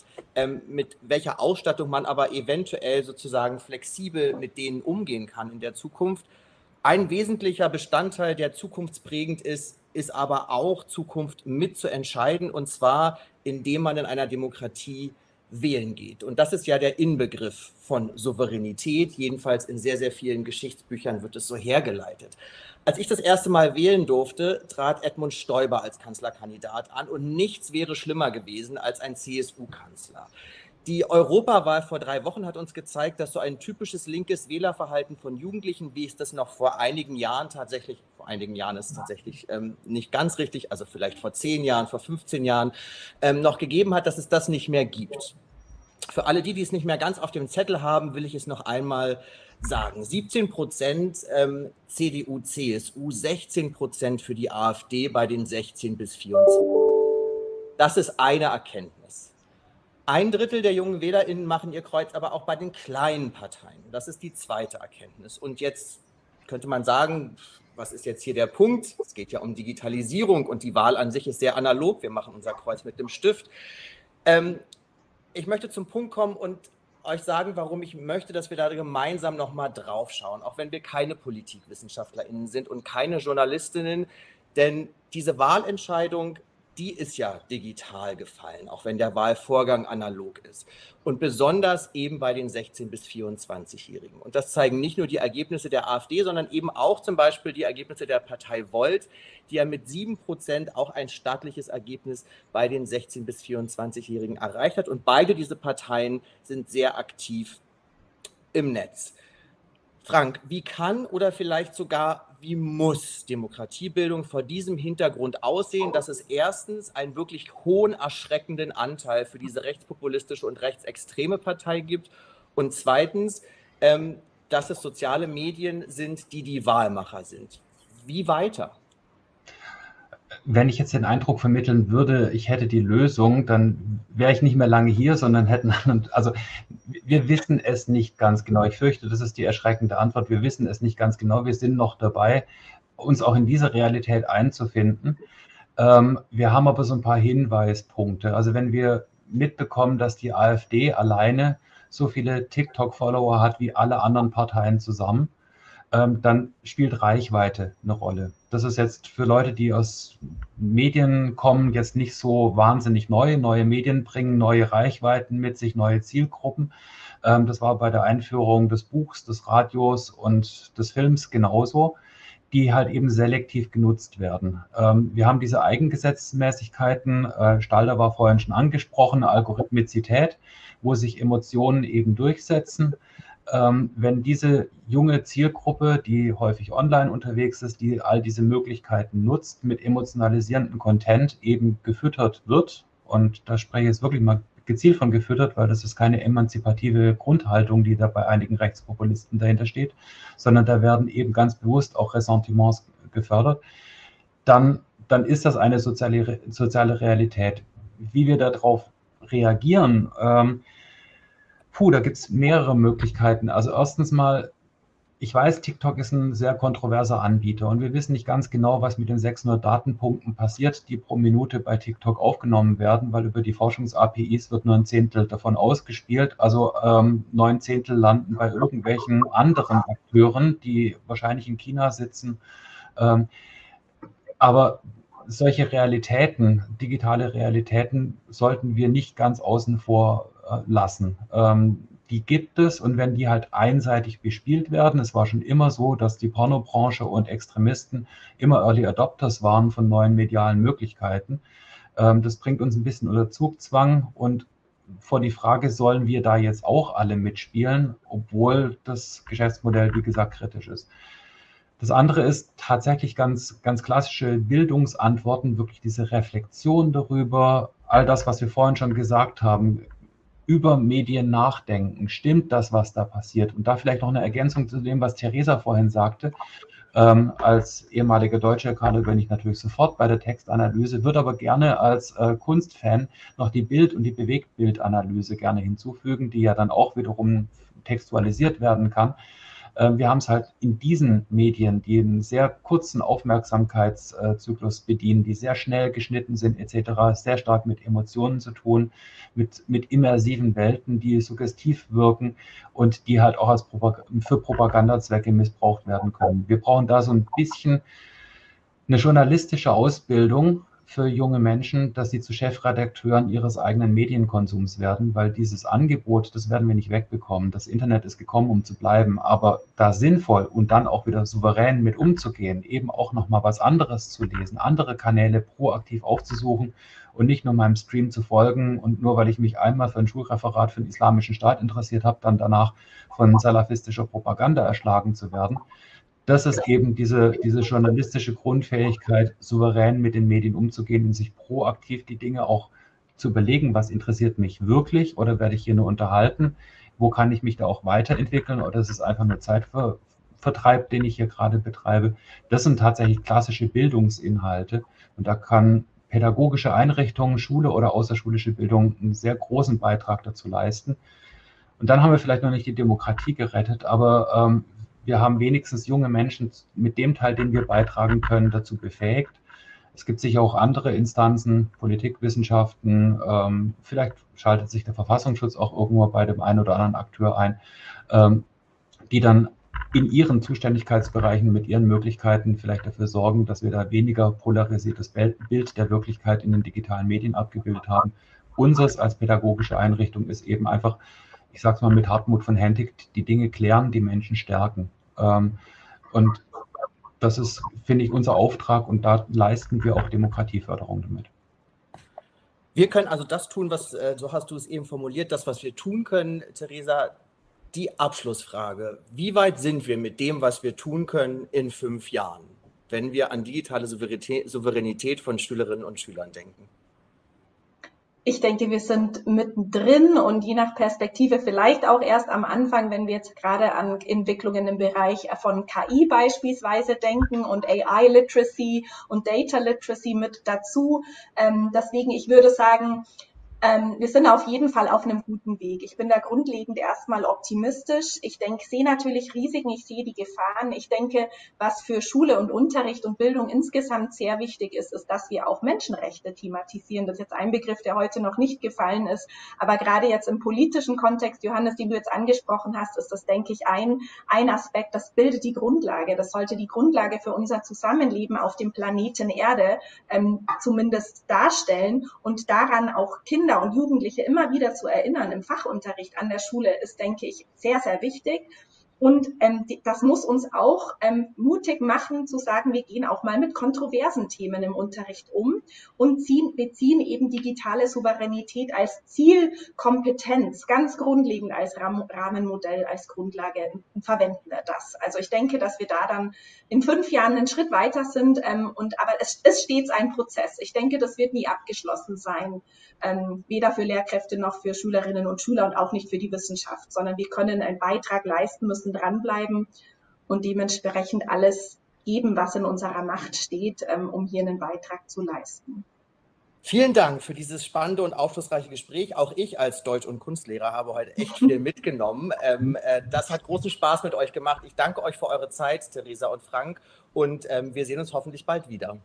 mit welcher Ausstattung man aber eventuell sozusagen flexibel mit denen umgehen kann in der Zukunft. Ein wesentlicher Bestandteil, der zukunftsprägend ist, ist aber auch Zukunft mitzuentscheiden, und zwar indem man in einer Demokratie wählen geht. Und das ist ja der Inbegriff von Souveränität. Jedenfalls in sehr, sehr vielen Geschichtsbüchern wird es so hergeleitet. Als ich das erste Mal wählen durfte, trat Edmund Stoiber als Kanzlerkandidat an, und nichts wäre schlimmer gewesen als ein C S U-Kanzler. Die Europawahl vor drei Wochen hat uns gezeigt, dass so ein typisches linkes Wählerverhalten von Jugendlichen, wie es das noch vor einigen Jahren tatsächlich, vor einigen Jahren ist es tatsächlich ähm, nicht ganz richtig, also vielleicht vor zehn Jahren, vor fünfzehn Jahren ähm, noch gegeben hat, dass es das nicht mehr gibt. Für alle die, die es nicht mehr ganz auf dem Zettel haben, will ich es noch einmal sagen. siebzehn Prozent ähm, C D U, C S U, sechzehn Prozent für die AfD bei den sechzehn bis vierundzwanzig. Das ist eine Erkenntnis. Ein Drittel der jungen WählerInnen machen ihr Kreuz aber auch bei den kleinen Parteien. Das ist die zweite Erkenntnis. Und jetzt könnte man sagen, was ist jetzt hier der Punkt? Es geht ja um Digitalisierung und die Wahl an sich ist sehr analog. Wir machen unser Kreuz mit dem Stift. Ähm, ich möchte zum Punkt kommen und euch sagen, warum ich möchte, dass wir da gemeinsam nochmal drauf schauen, auch wenn wir keine PolitikwissenschaftlerInnen sind und keine JournalistInnen. Denn diese Wahlentscheidung, die ist ja digital gefallen, auch wenn der Wahlvorgang analog ist. Und besonders eben bei den sechzehn bis vierundzwanzig-Jährigen. Und das zeigen nicht nur die Ergebnisse der AfD, sondern eben auch zum Beispiel die Ergebnisse der Partei Volt, die ja mit sieben Prozent auch ein staatliches Ergebnis bei den sechzehn bis vierundzwanzig-Jährigen erreicht hat. Und beide diese Parteien sind sehr aktiv im Netz. Frank, wie kann oder vielleicht sogar wie muss Demokratiebildung vor diesem Hintergrund aussehen, dass es erstens einen wirklich hohen, erschreckenden Anteil für diese rechtspopulistische und rechtsextreme Partei gibt und zweitens, ähm, dass es soziale Medien sind, die die Wahlmacher sind? Wie weiter? Wenn ich jetzt den Eindruck vermitteln würde, ich hätte die Lösung, dann wäre ich nicht mehr lange hier, sondern hätten, also wir wissen es nicht ganz genau. Ich fürchte, das ist die erschreckende Antwort. Wir wissen es nicht ganz genau. Wir sind noch dabei, uns auch in diese Realität einzufinden. Ähm, wir haben aber so ein paar Hinweispunkte. Also wenn wir mitbekommen, dass die AfD alleine so viele TikTok-Follower hat wie alle anderen Parteien zusammen, dann spielt Reichweite eine Rolle. Das ist jetzt für Leute, die aus Medien kommen, jetzt nicht so wahnsinnig neu. Neue Medien bringen neue Reichweiten mit sich, neue Zielgruppen. Das war bei der Einführung des Buchs, des Radios und des Films genauso, die halt eben selektiv genutzt werden. Wir haben diese Eigengesetzmäßigkeiten, Stalder war vorhin schon angesprochen, Algorithmizität, wo sich Emotionen eben durchsetzen. Ähm, wenn diese junge Zielgruppe, die häufig online unterwegs ist, die all diese Möglichkeiten nutzt, mit emotionalisierendem Content eben gefüttert wird, und da spreche ich jetzt wirklich mal gezielt von gefüttert, weil das ist keine emanzipative Grundhaltung, die da bei einigen Rechtspopulisten dahinter steht, sondern da werden eben ganz bewusst auch Ressentiments gefördert, dann, dann ist das eine soziale, soziale Realität. Wie wir darauf reagieren, ähm, puh, da gibt es mehrere Möglichkeiten. Also erstens mal, ich weiß, TikTok ist ein sehr kontroverser Anbieter und wir wissen nicht ganz genau, was mit den sechshundert Datenpunkten passiert, die pro Minute bei TikTok aufgenommen werden, weil über die Forschungs-A P Is wird nur ein Zehntel davon ausgespielt. Also ähm, neun Zehntel landen bei irgendwelchen anderen Akteuren, die wahrscheinlich in China sitzen. Ähm, aber solche Realitäten, digitale Realitäten, sollten wir nicht ganz außen vor äh, lassen. Ähm, Die gibt es, und wenn die halt einseitig bespielt werden, es war schon immer so, dass die Pornobranche und Extremisten immer Early Adopters waren von neuen medialen Möglichkeiten. Das bringt uns ein bisschen unter Zugzwang und vor die Frage, sollen wir da jetzt auch alle mitspielen, obwohl das Geschäftsmodell, wie gesagt, kritisch ist. Das andere ist tatsächlich ganz, ganz klassische Bildungsantworten, wirklich diese Reflexion darüber, all das, was wir vorhin schon gesagt haben, über Medien nachdenken. Stimmt das, was da passiert? Und da vielleicht noch eine Ergänzung zu dem, was Theresa vorhin sagte. Ähm, als ehemaliger deutscher Kader bin ich natürlich sofort bei der Textanalyse, würde aber gerne als äh, Kunstfan noch die Bild- und die Bewegtbildanalyse gerne hinzufügen, die ja dann auch wiederum textualisiert werden kann. Ähm, wir haben es halt in diesen Medien, die einen sehr kurzen Aufmerksamkeitszyklus bedienen, die sehr schnell geschnitten sind et cetera, sehr stark mit Emotionen zu tun, mit, mit immersiven Welten, die suggestiv wirken und die halt auch als Propag- für Propagandazwecke missbraucht werden können. Wir brauchen da so ein bisschen eine journalistische Ausbildung für junge Menschen, dass sie zu Chefredakteuren ihres eigenen Medienkonsums werden, weil dieses Angebot, das werden wir nicht wegbekommen. Das Internet ist gekommen, um zu bleiben, aber da sinnvoll und dann auch wieder souverän mit umzugehen, eben auch nochmal was anderes zu lesen, andere Kanäle proaktiv aufzusuchen und nicht nur meinem Stream zu folgen und nur, weil ich mich einmal für ein Schulreferat für den Islamischen Staat interessiert habe, dann danach von salafistischer Propaganda erschlagen zu werden. Das ist eben diese, diese journalistische Grundfähigkeit, souverän mit den Medien umzugehen und sich proaktiv die Dinge auch zu überlegen, was interessiert mich wirklich oder werde ich hier nur unterhalten, wo kann ich mich da auch weiterentwickeln oder ist es einfach nur Zeitvertreib, den ich hier gerade betreibe. Das sind tatsächlich klassische Bildungsinhalte und da kann pädagogische Einrichtungen, Schule oder außerschulische Bildung einen sehr großen Beitrag dazu leisten. Und dann haben wir vielleicht noch nicht die Demokratie gerettet, aber ähm, wir haben wenigstens junge Menschen mit dem Teil, den wir beitragen können, dazu befähigt. Es gibt sicher auch andere Instanzen, Politikwissenschaften, ähm, vielleicht schaltet sich der Verfassungsschutz auch irgendwo bei dem einen oder anderen Akteur ein, ähm, die dann in ihren Zuständigkeitsbereichen mit ihren Möglichkeiten vielleicht dafür sorgen, dass wir da weniger polarisiertes Bild der Wirklichkeit in den digitalen Medien abgebildet haben. Unseres als pädagogische Einrichtung ist eben einfach, ich sage es mal mit Hartmut von Hentig, die Dinge klären, die Menschen stärken. Und das ist, finde ich, unser Auftrag und da leisten wir auch Demokratieförderung damit. Wir können also das tun, was, so hast du es eben formuliert, das, was wir tun können, Theresa. Die Abschlussfrage: Wie weit sind wir mit dem, was wir tun können, in fünf Jahren, wenn wir an digitale Souveränität von Schülerinnen und Schülern denken? Ich denke, wir sind mittendrin und je nach Perspektive vielleicht auch erst am Anfang, wenn wir jetzt gerade an Entwicklungen im Bereich von K I beispielsweise denken und A I-Literacy und Data-Literacy mit dazu. Ähm, deswegen, ich würde sagen, ähm, wir sind auf jeden Fall auf einem guten Weg. Ich bin da grundlegend erstmal optimistisch. Ich denke, sehe natürlich Risiken, ich sehe die Gefahren. Ich denke, was für Schule und Unterricht und Bildung insgesamt sehr wichtig ist, ist, dass wir auch Menschenrechte thematisieren. Das ist jetzt ein Begriff, der heute noch nicht gefallen ist. Aber gerade jetzt im politischen Kontext, Johannes, den du jetzt angesprochen hast, ist das, denke ich, ein, ein Aspekt, das bildet die Grundlage. Das sollte die Grundlage für unser Zusammenleben auf dem Planeten Erde ähm, zumindest darstellen und daran auch Kinder und Jugendliche immer wieder zu erinnern im Fachunterricht an der Schule ist, denke ich, sehr, sehr wichtig. Und ähm, das muss uns auch ähm, mutig machen, zu sagen, wir gehen auch mal mit kontroversen Themen im Unterricht um und ziehen, beziehen eben digitale Souveränität als Zielkompetenz, ganz grundlegend als Rahmenmodell, als Grundlage und verwenden wir das. Also ich denke, dass wir da dann in fünf Jahren einen Schritt weiter sind. Ähm, und aber es ist stets ein Prozess. Ich denke, das wird nie abgeschlossen sein, ähm, weder für Lehrkräfte noch für Schülerinnen und Schüler und auch nicht für die Wissenschaft, sondern wir können einen Beitrag leisten, müssen dranbleiben und dementsprechend alles geben, was in unserer Macht steht, um hier einen Beitrag zu leisten. Vielen Dank für dieses spannende und aufschlussreiche Gespräch. Auch ich als Deutsch- und Kunstlehrer habe heute echt viel mitgenommen. Das hat großen Spaß mit euch gemacht. Ich danke euch für eure Zeit, Theresa und Frank, und wir sehen uns hoffentlich bald wieder.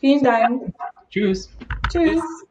Vielen Dank. Tschüss. Tschüss.